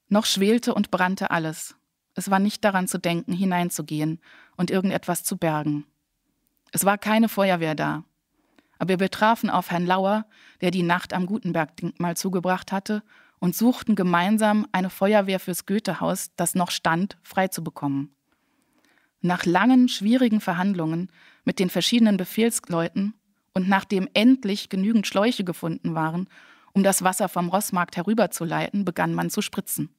Noch schwelte und brannte alles. Es war nicht daran zu denken, hineinzugehen und irgendetwas zu bergen. Es war keine Feuerwehr da. Aber wir trafen auf Herrn Lauer, der die Nacht am Gutenberg-Denkmal zugebracht hatte, und suchten gemeinsam, eine Feuerwehr fürs Goethehaus, das noch stand, freizubekommen. Nach langen, schwierigen Verhandlungen mit den verschiedenen Befehlsleuten und nachdem endlich genügend Schläuche gefunden waren, um das Wasser vom Rossmarkt herüberzuleiten, begann man zu spritzen.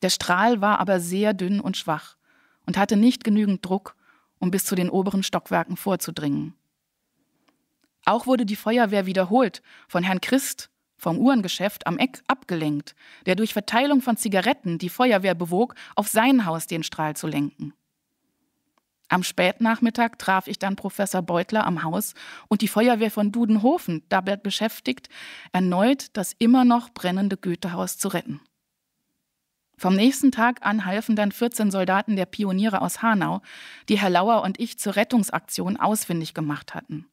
Der Strahl war aber sehr dünn und schwach und hatte nicht genügend Druck, um bis zu den oberen Stockwerken vorzudringen. Auch wurde die Feuerwehr wiederholt von Herrn Christ vom Uhrengeschäft am Eck abgelenkt, der durch Verteilung von Zigaretten die Feuerwehr bewog, auf sein Haus den Strahl zu lenken. Am Spätnachmittag traf ich dann Professor Beutler am Haus und die Feuerwehr von Dudenhofen, dabei beschäftigt, erneut das immer noch brennende Goethehaus zu retten. Vom nächsten Tag an halfen dann 14 Soldaten der Pioniere aus Hanau, die Herr Lauer und ich zur Rettungsaktion ausfindig gemacht hatten.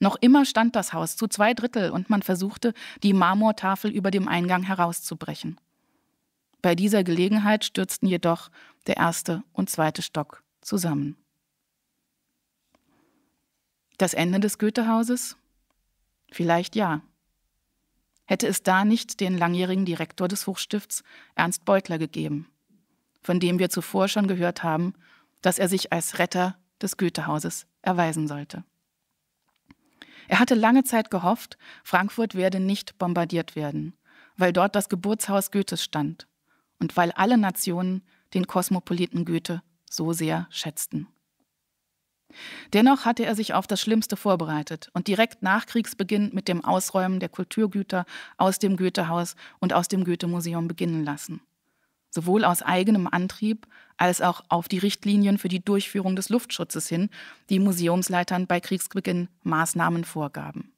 Noch immer stand das Haus zu 2/3 und man versuchte, die Marmortafel über dem Eingang herauszubrechen. Bei dieser Gelegenheit stürzten jedoch der 1. und 2. Stock zusammen. Das Ende des Goethehauses? Vielleicht ja. Hätte es da nicht den langjährigen Direktor des Hochstifts, Ernst Beutler, gegeben, von dem wir zuvor schon gehört haben, dass er sich als Retter des Goethehauses erweisen sollte. Er hatte lange Zeit gehofft, Frankfurt werde nicht bombardiert werden, weil dort das Geburtshaus Goethes stand und weil alle Nationen den Kosmopoliten Goethe so sehr schätzten. Dennoch hatte er sich auf das Schlimmste vorbereitet und direkt nach Kriegsbeginn mit dem Ausräumen der Kulturgüter aus dem Goethehaus und aus dem Goethe-Museum beginnen lassen. Sowohl aus eigenem Antrieb als auch auf die Richtlinien für die Durchführung des Luftschutzes hin, die Museumsleitern bei Kriegsbeginn Maßnahmen vorgaben.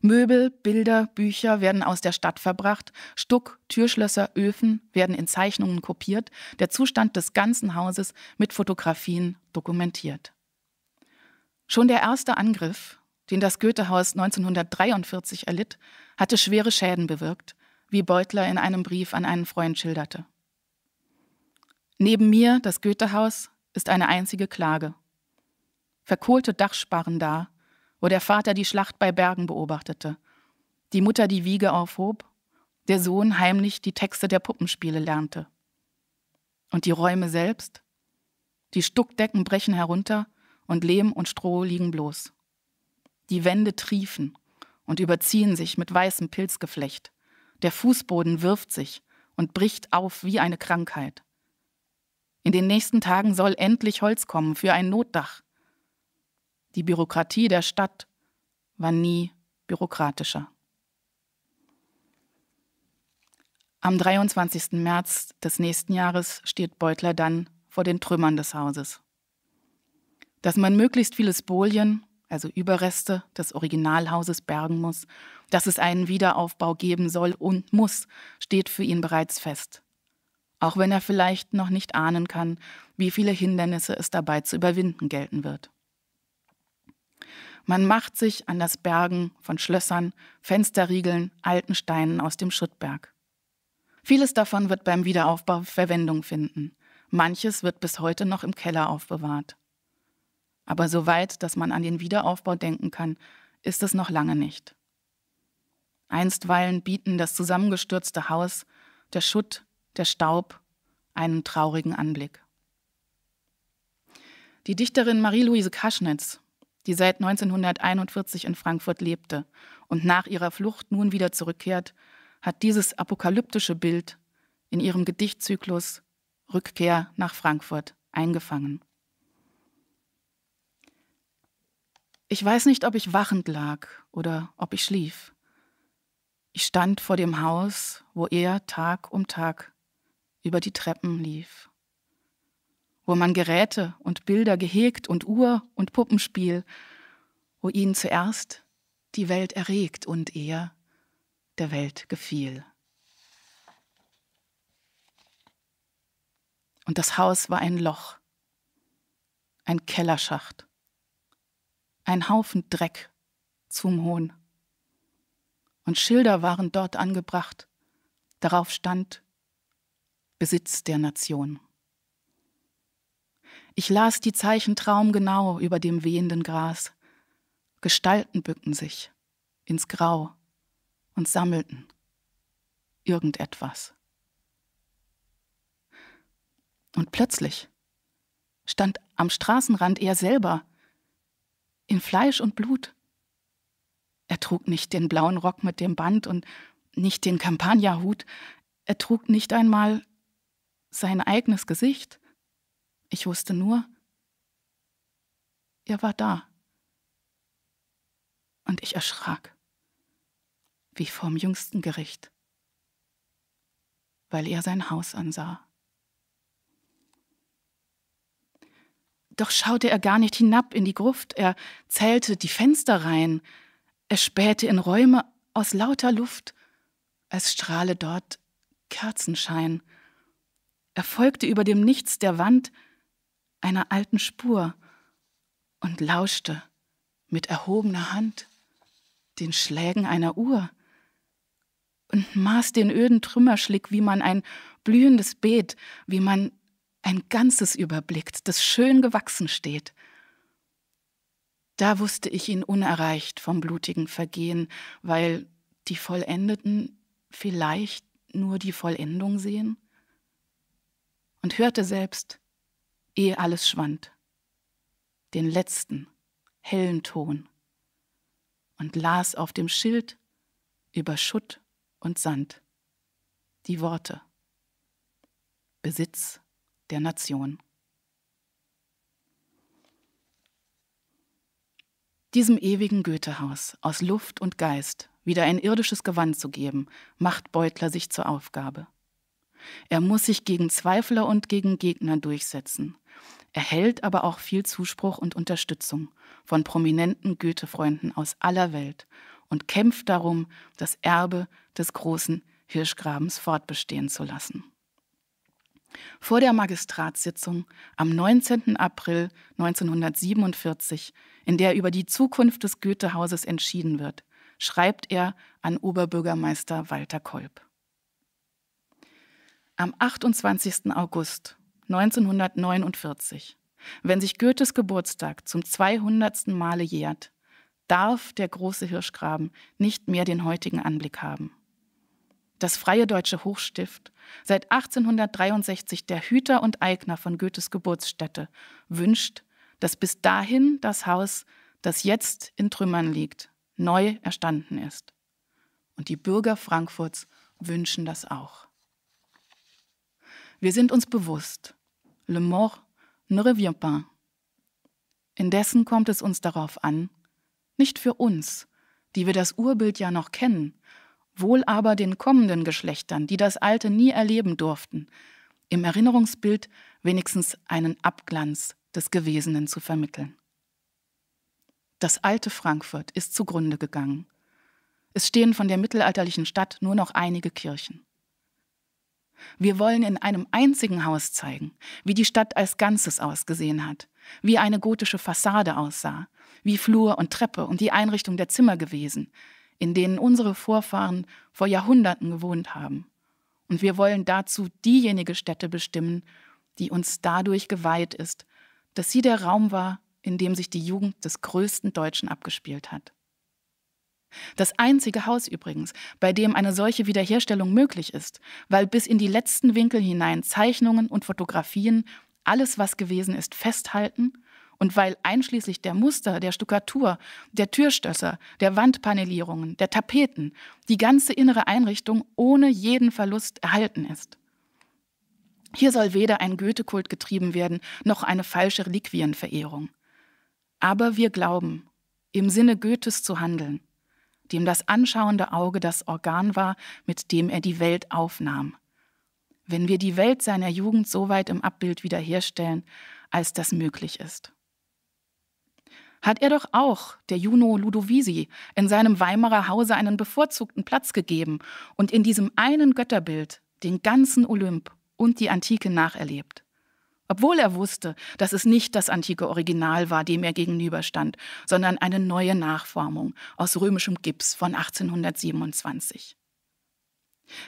Möbel, Bilder, Bücher werden aus der Stadt verbracht, Stuck, Türschlösser, Öfen werden in Zeichnungen kopiert, der Zustand des ganzen Hauses mit Fotografien dokumentiert. Schon der erste Angriff, den das Goethehaus 1943 erlitt, hatte schwere Schäden bewirkt, wie Beutler in einem Brief an einen Freund schilderte. Neben mir, das Goethehaus, ist eine einzige Klage. Verkohlte Dachsparren da, wo der Vater die Schlacht bei Bergen beobachtete, die Mutter die Wiege aufhob, der Sohn heimlich die Texte der Puppenspiele lernte. Und die Räume selbst? Die Stuckdecken brechen herunter und Lehm und Stroh liegen bloß. Die Wände triefen und überziehen sich mit weißem Pilzgeflecht. Der Fußboden wirft sich und bricht auf wie eine Krankheit. In den nächsten Tagen soll endlich Holz kommen für ein Notdach. Die Bürokratie der Stadt war nie bürokratischer. Am 23. März des nächsten Jahres steht Beutler dann vor den Trümmern des Hauses. Dass man möglichst viele Spolien, also Überreste des Originalhauses, bergen muss. Dass es einen Wiederaufbau geben soll und muss, steht für ihn bereits fest. Auch wenn er vielleicht noch nicht ahnen kann, wie viele Hindernisse es dabei zu überwinden gelten wird. Man macht sich an das Bergen von Schlössern, Fensterriegeln, alten Steinen aus dem Schuttberg. Vieles davon wird beim Wiederaufbau Verwendung finden. Manches wird bis heute noch im Keller aufbewahrt. Aber so weit, dass man an den Wiederaufbau denken kann, ist es noch lange nicht. Einstweilen bieten das zusammengestürzte Haus, der Schutt, der Staub einen traurigen Anblick. Die Dichterin Marie-Louise Kaschnitz, die seit 1941 in Frankfurt lebte und nach ihrer Flucht nun wieder zurückkehrt, hat dieses apokalyptische Bild in ihrem Gedichtzyklus Rückkehr nach Frankfurt eingefangen. Ich weiß nicht, ob ich wachend lag oder ob ich schlief. Ich stand vor dem Haus, wo er Tag um Tag über die Treppen lief, wo man Geräte und Bilder gehegt und Uhr und Puppenspiel, wo ihn zuerst die Welt erregt und er der Welt gefiel. Und das Haus war ein Loch, ein Kellerschacht, ein Haufen Dreck zum Hohn. Und Schilder waren dort angebracht, darauf stand Besitz der Nation. Ich las die Zeichen traumgenau über dem wehenden Gras. Gestalten bückten sich ins Grau und sammelten irgendetwas. Und plötzlich stand am Straßenrand er selber, in Fleisch und Blut. Er trug nicht den blauen Rock mit dem Band und nicht den Campagnerhut. Er trug nicht einmal sein eigenes Gesicht. Ich wusste nur, er war da. Und ich erschrak, wie vorm jüngsten Gericht, weil er sein Haus ansah. Doch schaute er gar nicht hinab in die Gruft, er zählte die Fensterreihen, er spähte in Räume aus lauter Luft, als strahle dort Kerzenschein. Er folgte über dem Nichts der Wand einer alten Spur und lauschte mit erhobener Hand den Schlägen einer Uhr und maß den öden Trümmerschlick, wie man ein blühendes Beet, wie man ein Ganzes überblickt, das schön gewachsen steht. Da wusste ich ihn unerreicht vom blutigen Vergehen, weil die Vollendeten vielleicht nur die Vollendung sehen. Und hörte selbst, ehe alles schwand, den letzten hellen Ton und las auf dem Schild über Schutt und Sand die Worte: Besitz der Nation. Diesem ewigen Goethehaus aus Luft und Geist wieder ein irdisches Gewand zu geben, macht Beutler sich zur Aufgabe. Er muss sich gegen Zweifler und gegen Gegner durchsetzen. Er erhält aber auch viel Zuspruch und Unterstützung von prominenten Goethe-Freunden aus aller Welt und kämpft darum, das Erbe des großen Hirschgrabens fortbestehen zu lassen. Vor der Magistratssitzung am 19. April 1947, in der über die Zukunft des Goethehauses entschieden wird, schreibt er an Oberbürgermeister Walter Kolb. Am 28. August 1949, wenn sich Goethes Geburtstag zum 200. Male jährt, darf der große Hirschgraben nicht mehr den heutigen Anblick haben. Das Freie Deutsche Hochstift, seit 1863 der Hüter und Eigner von Goethes Geburtsstätte, wünscht, dass bis dahin das Haus, das jetzt in Trümmern liegt, neu erstanden ist. Und die Bürger Frankfurts wünschen das auch. Wir sind uns bewusst, le mort ne revient pas. Indessen kommt es uns darauf an, nicht für uns, die wir das Urbild ja noch kennen, wohl aber den kommenden Geschlechtern, die das Alte nie erleben durften, im Erinnerungsbild wenigstens einen Abglanz des Gewesenen zu vermitteln. Das alte Frankfurt ist zugrunde gegangen. Es stehen von der mittelalterlichen Stadt nur noch einige Kirchen. Wir wollen in einem einzigen Haus zeigen, wie die Stadt als Ganzes ausgesehen hat, wie eine gotische Fassade aussah, wie Flur und Treppe und die Einrichtung der Zimmer gewesen, in denen unsere Vorfahren vor Jahrhunderten gewohnt haben. Und wir wollen dazu diejenige Stätte bestimmen, die uns dadurch geweiht ist, dass sie der Raum war, in dem sich die Jugend des größten Deutschen abgespielt hat. Das einzige Haus übrigens, bei dem eine solche Wiederherstellung möglich ist, weil bis in die letzten Winkel hinein Zeichnungen und Fotografien alles, was gewesen ist, festhalten und weil einschließlich der Muster, der Stuckatur, der Türstösser, der Wandpanelierungen, der Tapeten die ganze innere Einrichtung ohne jeden Verlust erhalten ist. Hier soll weder ein Goethe-Kult getrieben werden, noch eine falsche Reliquienverehrung. Aber wir glauben, im Sinne Goethes zu handeln, dem das anschauende Auge das Organ war, mit dem er die Welt aufnahm. Wenn wir die Welt seiner Jugend so weit im Abbild wiederherstellen, als das möglich ist. Hat er doch auch, der Juno Ludovisi, in seinem Weimarer Hause einen bevorzugten Platz gegeben und in diesem einen Götterbild den ganzen Olymp und die Antike nacherlebt. Obwohl er wusste, dass es nicht das antike Original war, dem er gegenüberstand, sondern eine neue Nachformung aus römischem Gips von 1827.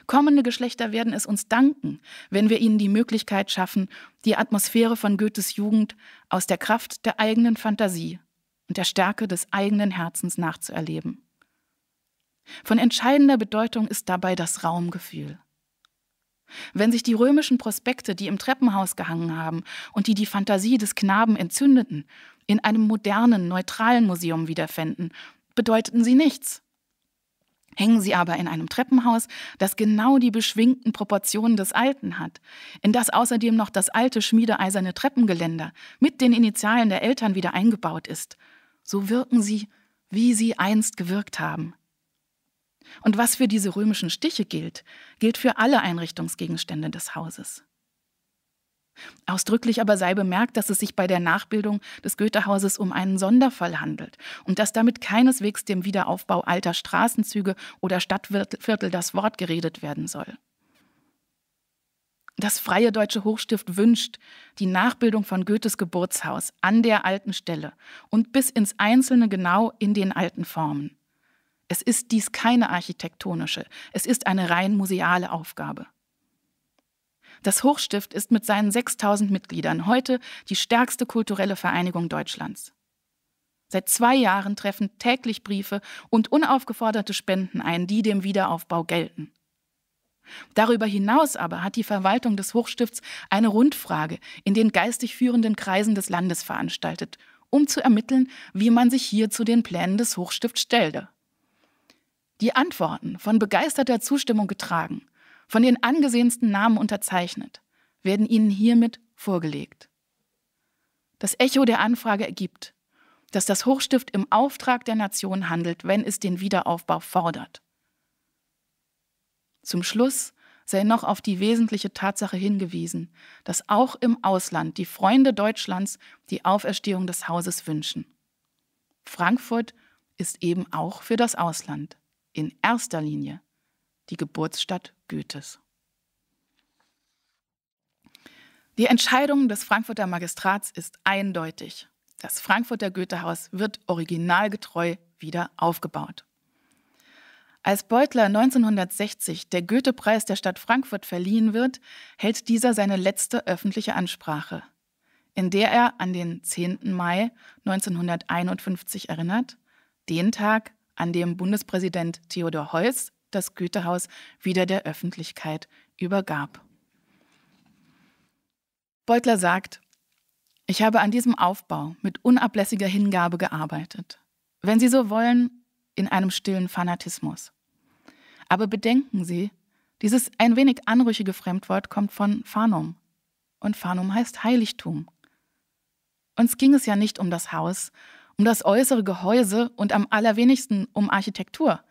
Kommende Geschlechter werden es uns danken, wenn wir ihnen die Möglichkeit schaffen, die Atmosphäre von Goethes Jugend aus der Kraft der eigenen Fantasie und der Stärke des eigenen Herzens nachzuerleben. Von entscheidender Bedeutung ist dabei das Raumgefühl. Wenn sich die römischen Prospekte, die im Treppenhaus gehangen haben und die die Fantasie des Knaben entzündeten, in einem modernen, neutralen Museum wiederfänden, bedeuteten sie nichts. Hängen sie aber in einem Treppenhaus, das genau die beschwingten Proportionen des Alten hat, in das außerdem noch das alte schmiedeeiserne Treppengeländer mit den Initialen der Eltern wieder eingebaut ist, so wirken sie, wie sie einst gewirkt haben. Und was für diese römischen Stiche gilt, gilt für alle Einrichtungsgegenstände des Hauses. Ausdrücklich aber sei bemerkt, dass es sich bei der Nachbildung des Goethe-Hauses um einen Sonderfall handelt und dass damit keineswegs dem Wiederaufbau alter Straßenzüge oder Stadtviertel das Wort geredet werden soll. Das Freie Deutsche Hochstift wünscht die Nachbildung von Goethes Geburtshaus an der alten Stelle und bis ins Einzelne genau in den alten Formen. Es ist dies keine architektonische, es ist eine rein museale Aufgabe. Das Hochstift ist mit seinen 6000 Mitgliedern heute die stärkste kulturelle Vereinigung Deutschlands. Seit 2 Jahren treffen täglich Briefe und unaufgeforderte Spenden ein, die dem Wiederaufbau gelten. Darüber hinaus aber hat die Verwaltung des Hochstifts eine Rundfrage in den geistig führenden Kreisen des Landes veranstaltet, um zu ermitteln, wie man sich hier zu den Plänen des Hochstifts stellte. Die Antworten, von begeisterter Zustimmung getragen, von den angesehensten Namen unterzeichnet, werden Ihnen hiermit vorgelegt. Das Echo der Anfrage ergibt, dass das Hochstift im Auftrag der Nation handelt, wenn es den Wiederaufbau fordert. Zum Schluss sei noch auf die wesentliche Tatsache hingewiesen, dass auch im Ausland die Freunde Deutschlands die Auferstehung des Hauses wünschen. Frankfurt ist eben auch für das Ausland in erster Linie die Geburtsstadt Goethes. Die Entscheidung des Frankfurter Magistrats ist eindeutig. Das Frankfurter Goethehaus wird originalgetreu wieder aufgebaut. Als Beutler 1960 der Goethe-Preis der Stadt Frankfurt verliehen wird, hält dieser seine letzte öffentliche Ansprache, in der er an den 10. Mai 1951 erinnert, den Tag, an dem Bundespräsident Theodor Heuss das Goethehaus wieder der Öffentlichkeit übergab. Beutler sagt: Ich habe an diesem Aufbau mit unablässiger Hingabe gearbeitet. Wenn Sie so wollen, in einem stillen Fanatismus. Aber bedenken Sie, dieses ein wenig anrüchige Fremdwort kommt von Fanum. Und Fanum heißt Heiligtum. Uns ging es ja nicht um das Haus, um das äußere Gehäuse und am allerwenigsten um Architektur.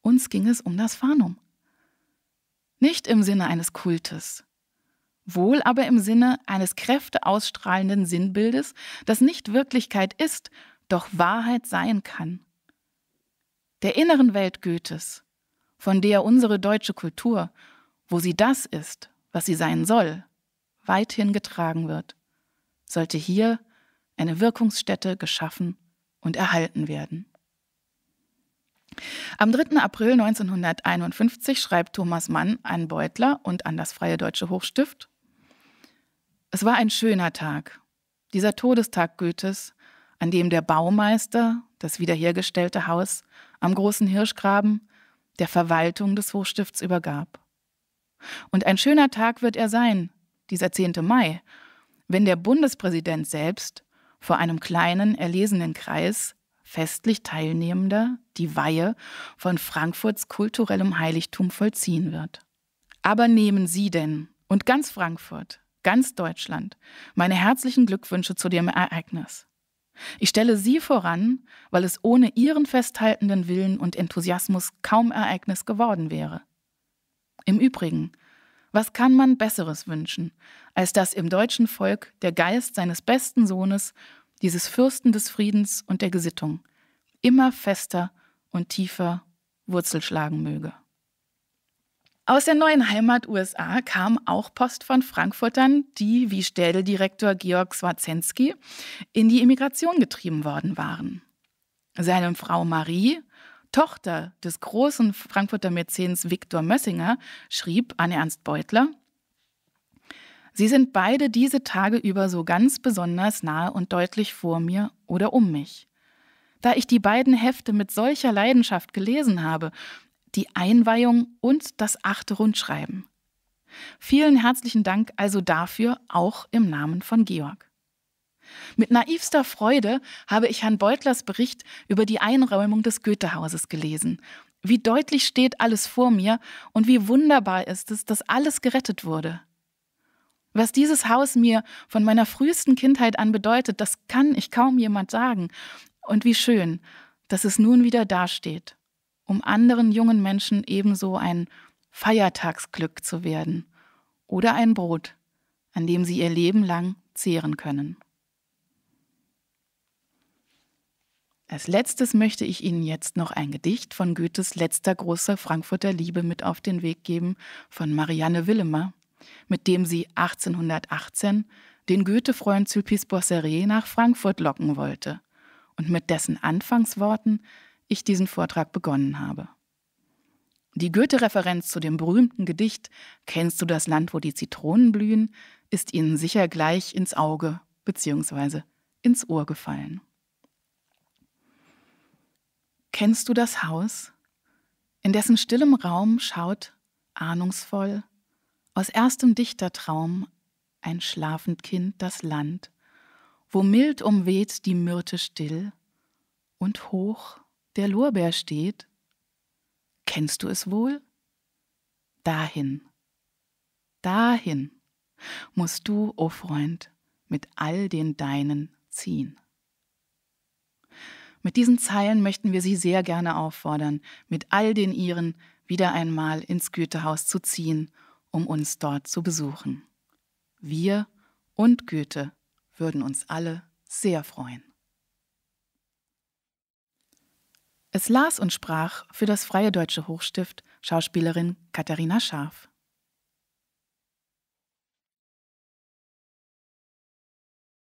Uns ging es um das Fanum. Nicht im Sinne eines Kultes, wohl aber im Sinne eines kräfteausstrahlenden Sinnbildes, das nicht Wirklichkeit ist, doch Wahrheit sein kann. Der inneren Welt Goethes, von der unsere deutsche Kultur, wo sie das ist, was sie sein soll, weithin getragen wird, sollte hier eine Wirkungsstätte geschaffen und erhalten werden. Am 3. April 1951 schreibt Thomas Mann an Beutler und an das Freie Deutsche Hochstift: Es war ein schöner Tag, dieser Todestag Goethes, an dem der Baumeister das wiederhergestellte Haus am Großen Hirschgraben der Verwaltung des Hochstifts übergab. Und ein schöner Tag wird er sein, dieser 10. Mai, wenn der Bundespräsident selbst vor einem kleinen, erlesenen Kreis festlich Teilnehmender die Weihe von Frankfurts kulturellem Heiligtum vollziehen wird. Aber nehmen Sie denn und ganz Frankfurt, ganz Deutschland, meine herzlichen Glückwünsche zu dem Ereignis. Ich stelle Sie voran, weil es ohne Ihren festhaltenden Willen und Enthusiasmus kaum Ereignis geworden wäre. Im Übrigen, was kann man Besseres wünschen, als dass im deutschen Volk der Geist seines besten Sohnes, dieses Fürsten des Friedens und der Gesittung, immer fester und tiefer Wurzel schlagen möge. Aus der neuen Heimat USA kam auch Post von Frankfurtern, die, wie Städeldirektor Georg Swarzensky, in die Emigration getrieben worden waren. Seine Frau Marie, Tochter des großen Frankfurter Mäzens Viktor Mössinger, schrieb an Ernst Beutler: Sie sind beide diese Tage über so ganz besonders nahe und deutlich vor mir oder um mich. Da ich die beiden Hefte mit solcher Leidenschaft gelesen habe, die Einweihung und das 8. Rundschreiben. Vielen herzlichen Dank also dafür, auch im Namen von Georg. Mit naivster Freude habe ich Herrn Beutlers Bericht über die Einräumung des Goethehauses gelesen. Wie deutlich steht alles vor mir und wie wunderbar ist es, dass alles gerettet wurde. Was dieses Haus mir von meiner frühesten Kindheit an bedeutet, das kann ich kaum jemand sagen. Und wie schön, dass es nun wieder dasteht, um anderen jungen Menschen ebenso ein Feiertagsglück zu werden oder ein Brot, an dem sie ihr Leben lang zehren können. Als letztes möchte ich Ihnen jetzt noch ein Gedicht von Goethes letzter großer Frankfurter Liebe mit auf den Weg geben, von Marianne Willemer, mit dem sie 1818 den Goethe-Freund Sulpice Bosseret nach Frankfurt locken wollte und mit dessen Anfangsworten ich diesen Vortrag begonnen habe. Die Goethe-Referenz zu dem berühmten Gedicht »Kennst du das Land, wo die Zitronen blühen?« ist Ihnen sicher gleich ins Auge bzw. ins Ohr gefallen. Kennst du das Haus, in dessen stillem Raum schaut, ahnungsvoll, aus erstem Dichtertraum ein schlafend Kind das Land, wo mild umweht die Myrte still und hoch der Lorbeer steht? Kennst du es wohl? Dahin, dahin musst du, o Freund, mit all den Deinen ziehen. Mit diesen Zeilen möchten wir Sie sehr gerne auffordern, mit all den Ihren wieder einmal ins Goethehaus zu ziehen, um uns dort zu besuchen. Wir und Goethe würden uns alle sehr freuen. Es las und sprach für das Freie Deutsche Hochstift Schauspielerin Katharina Scharf.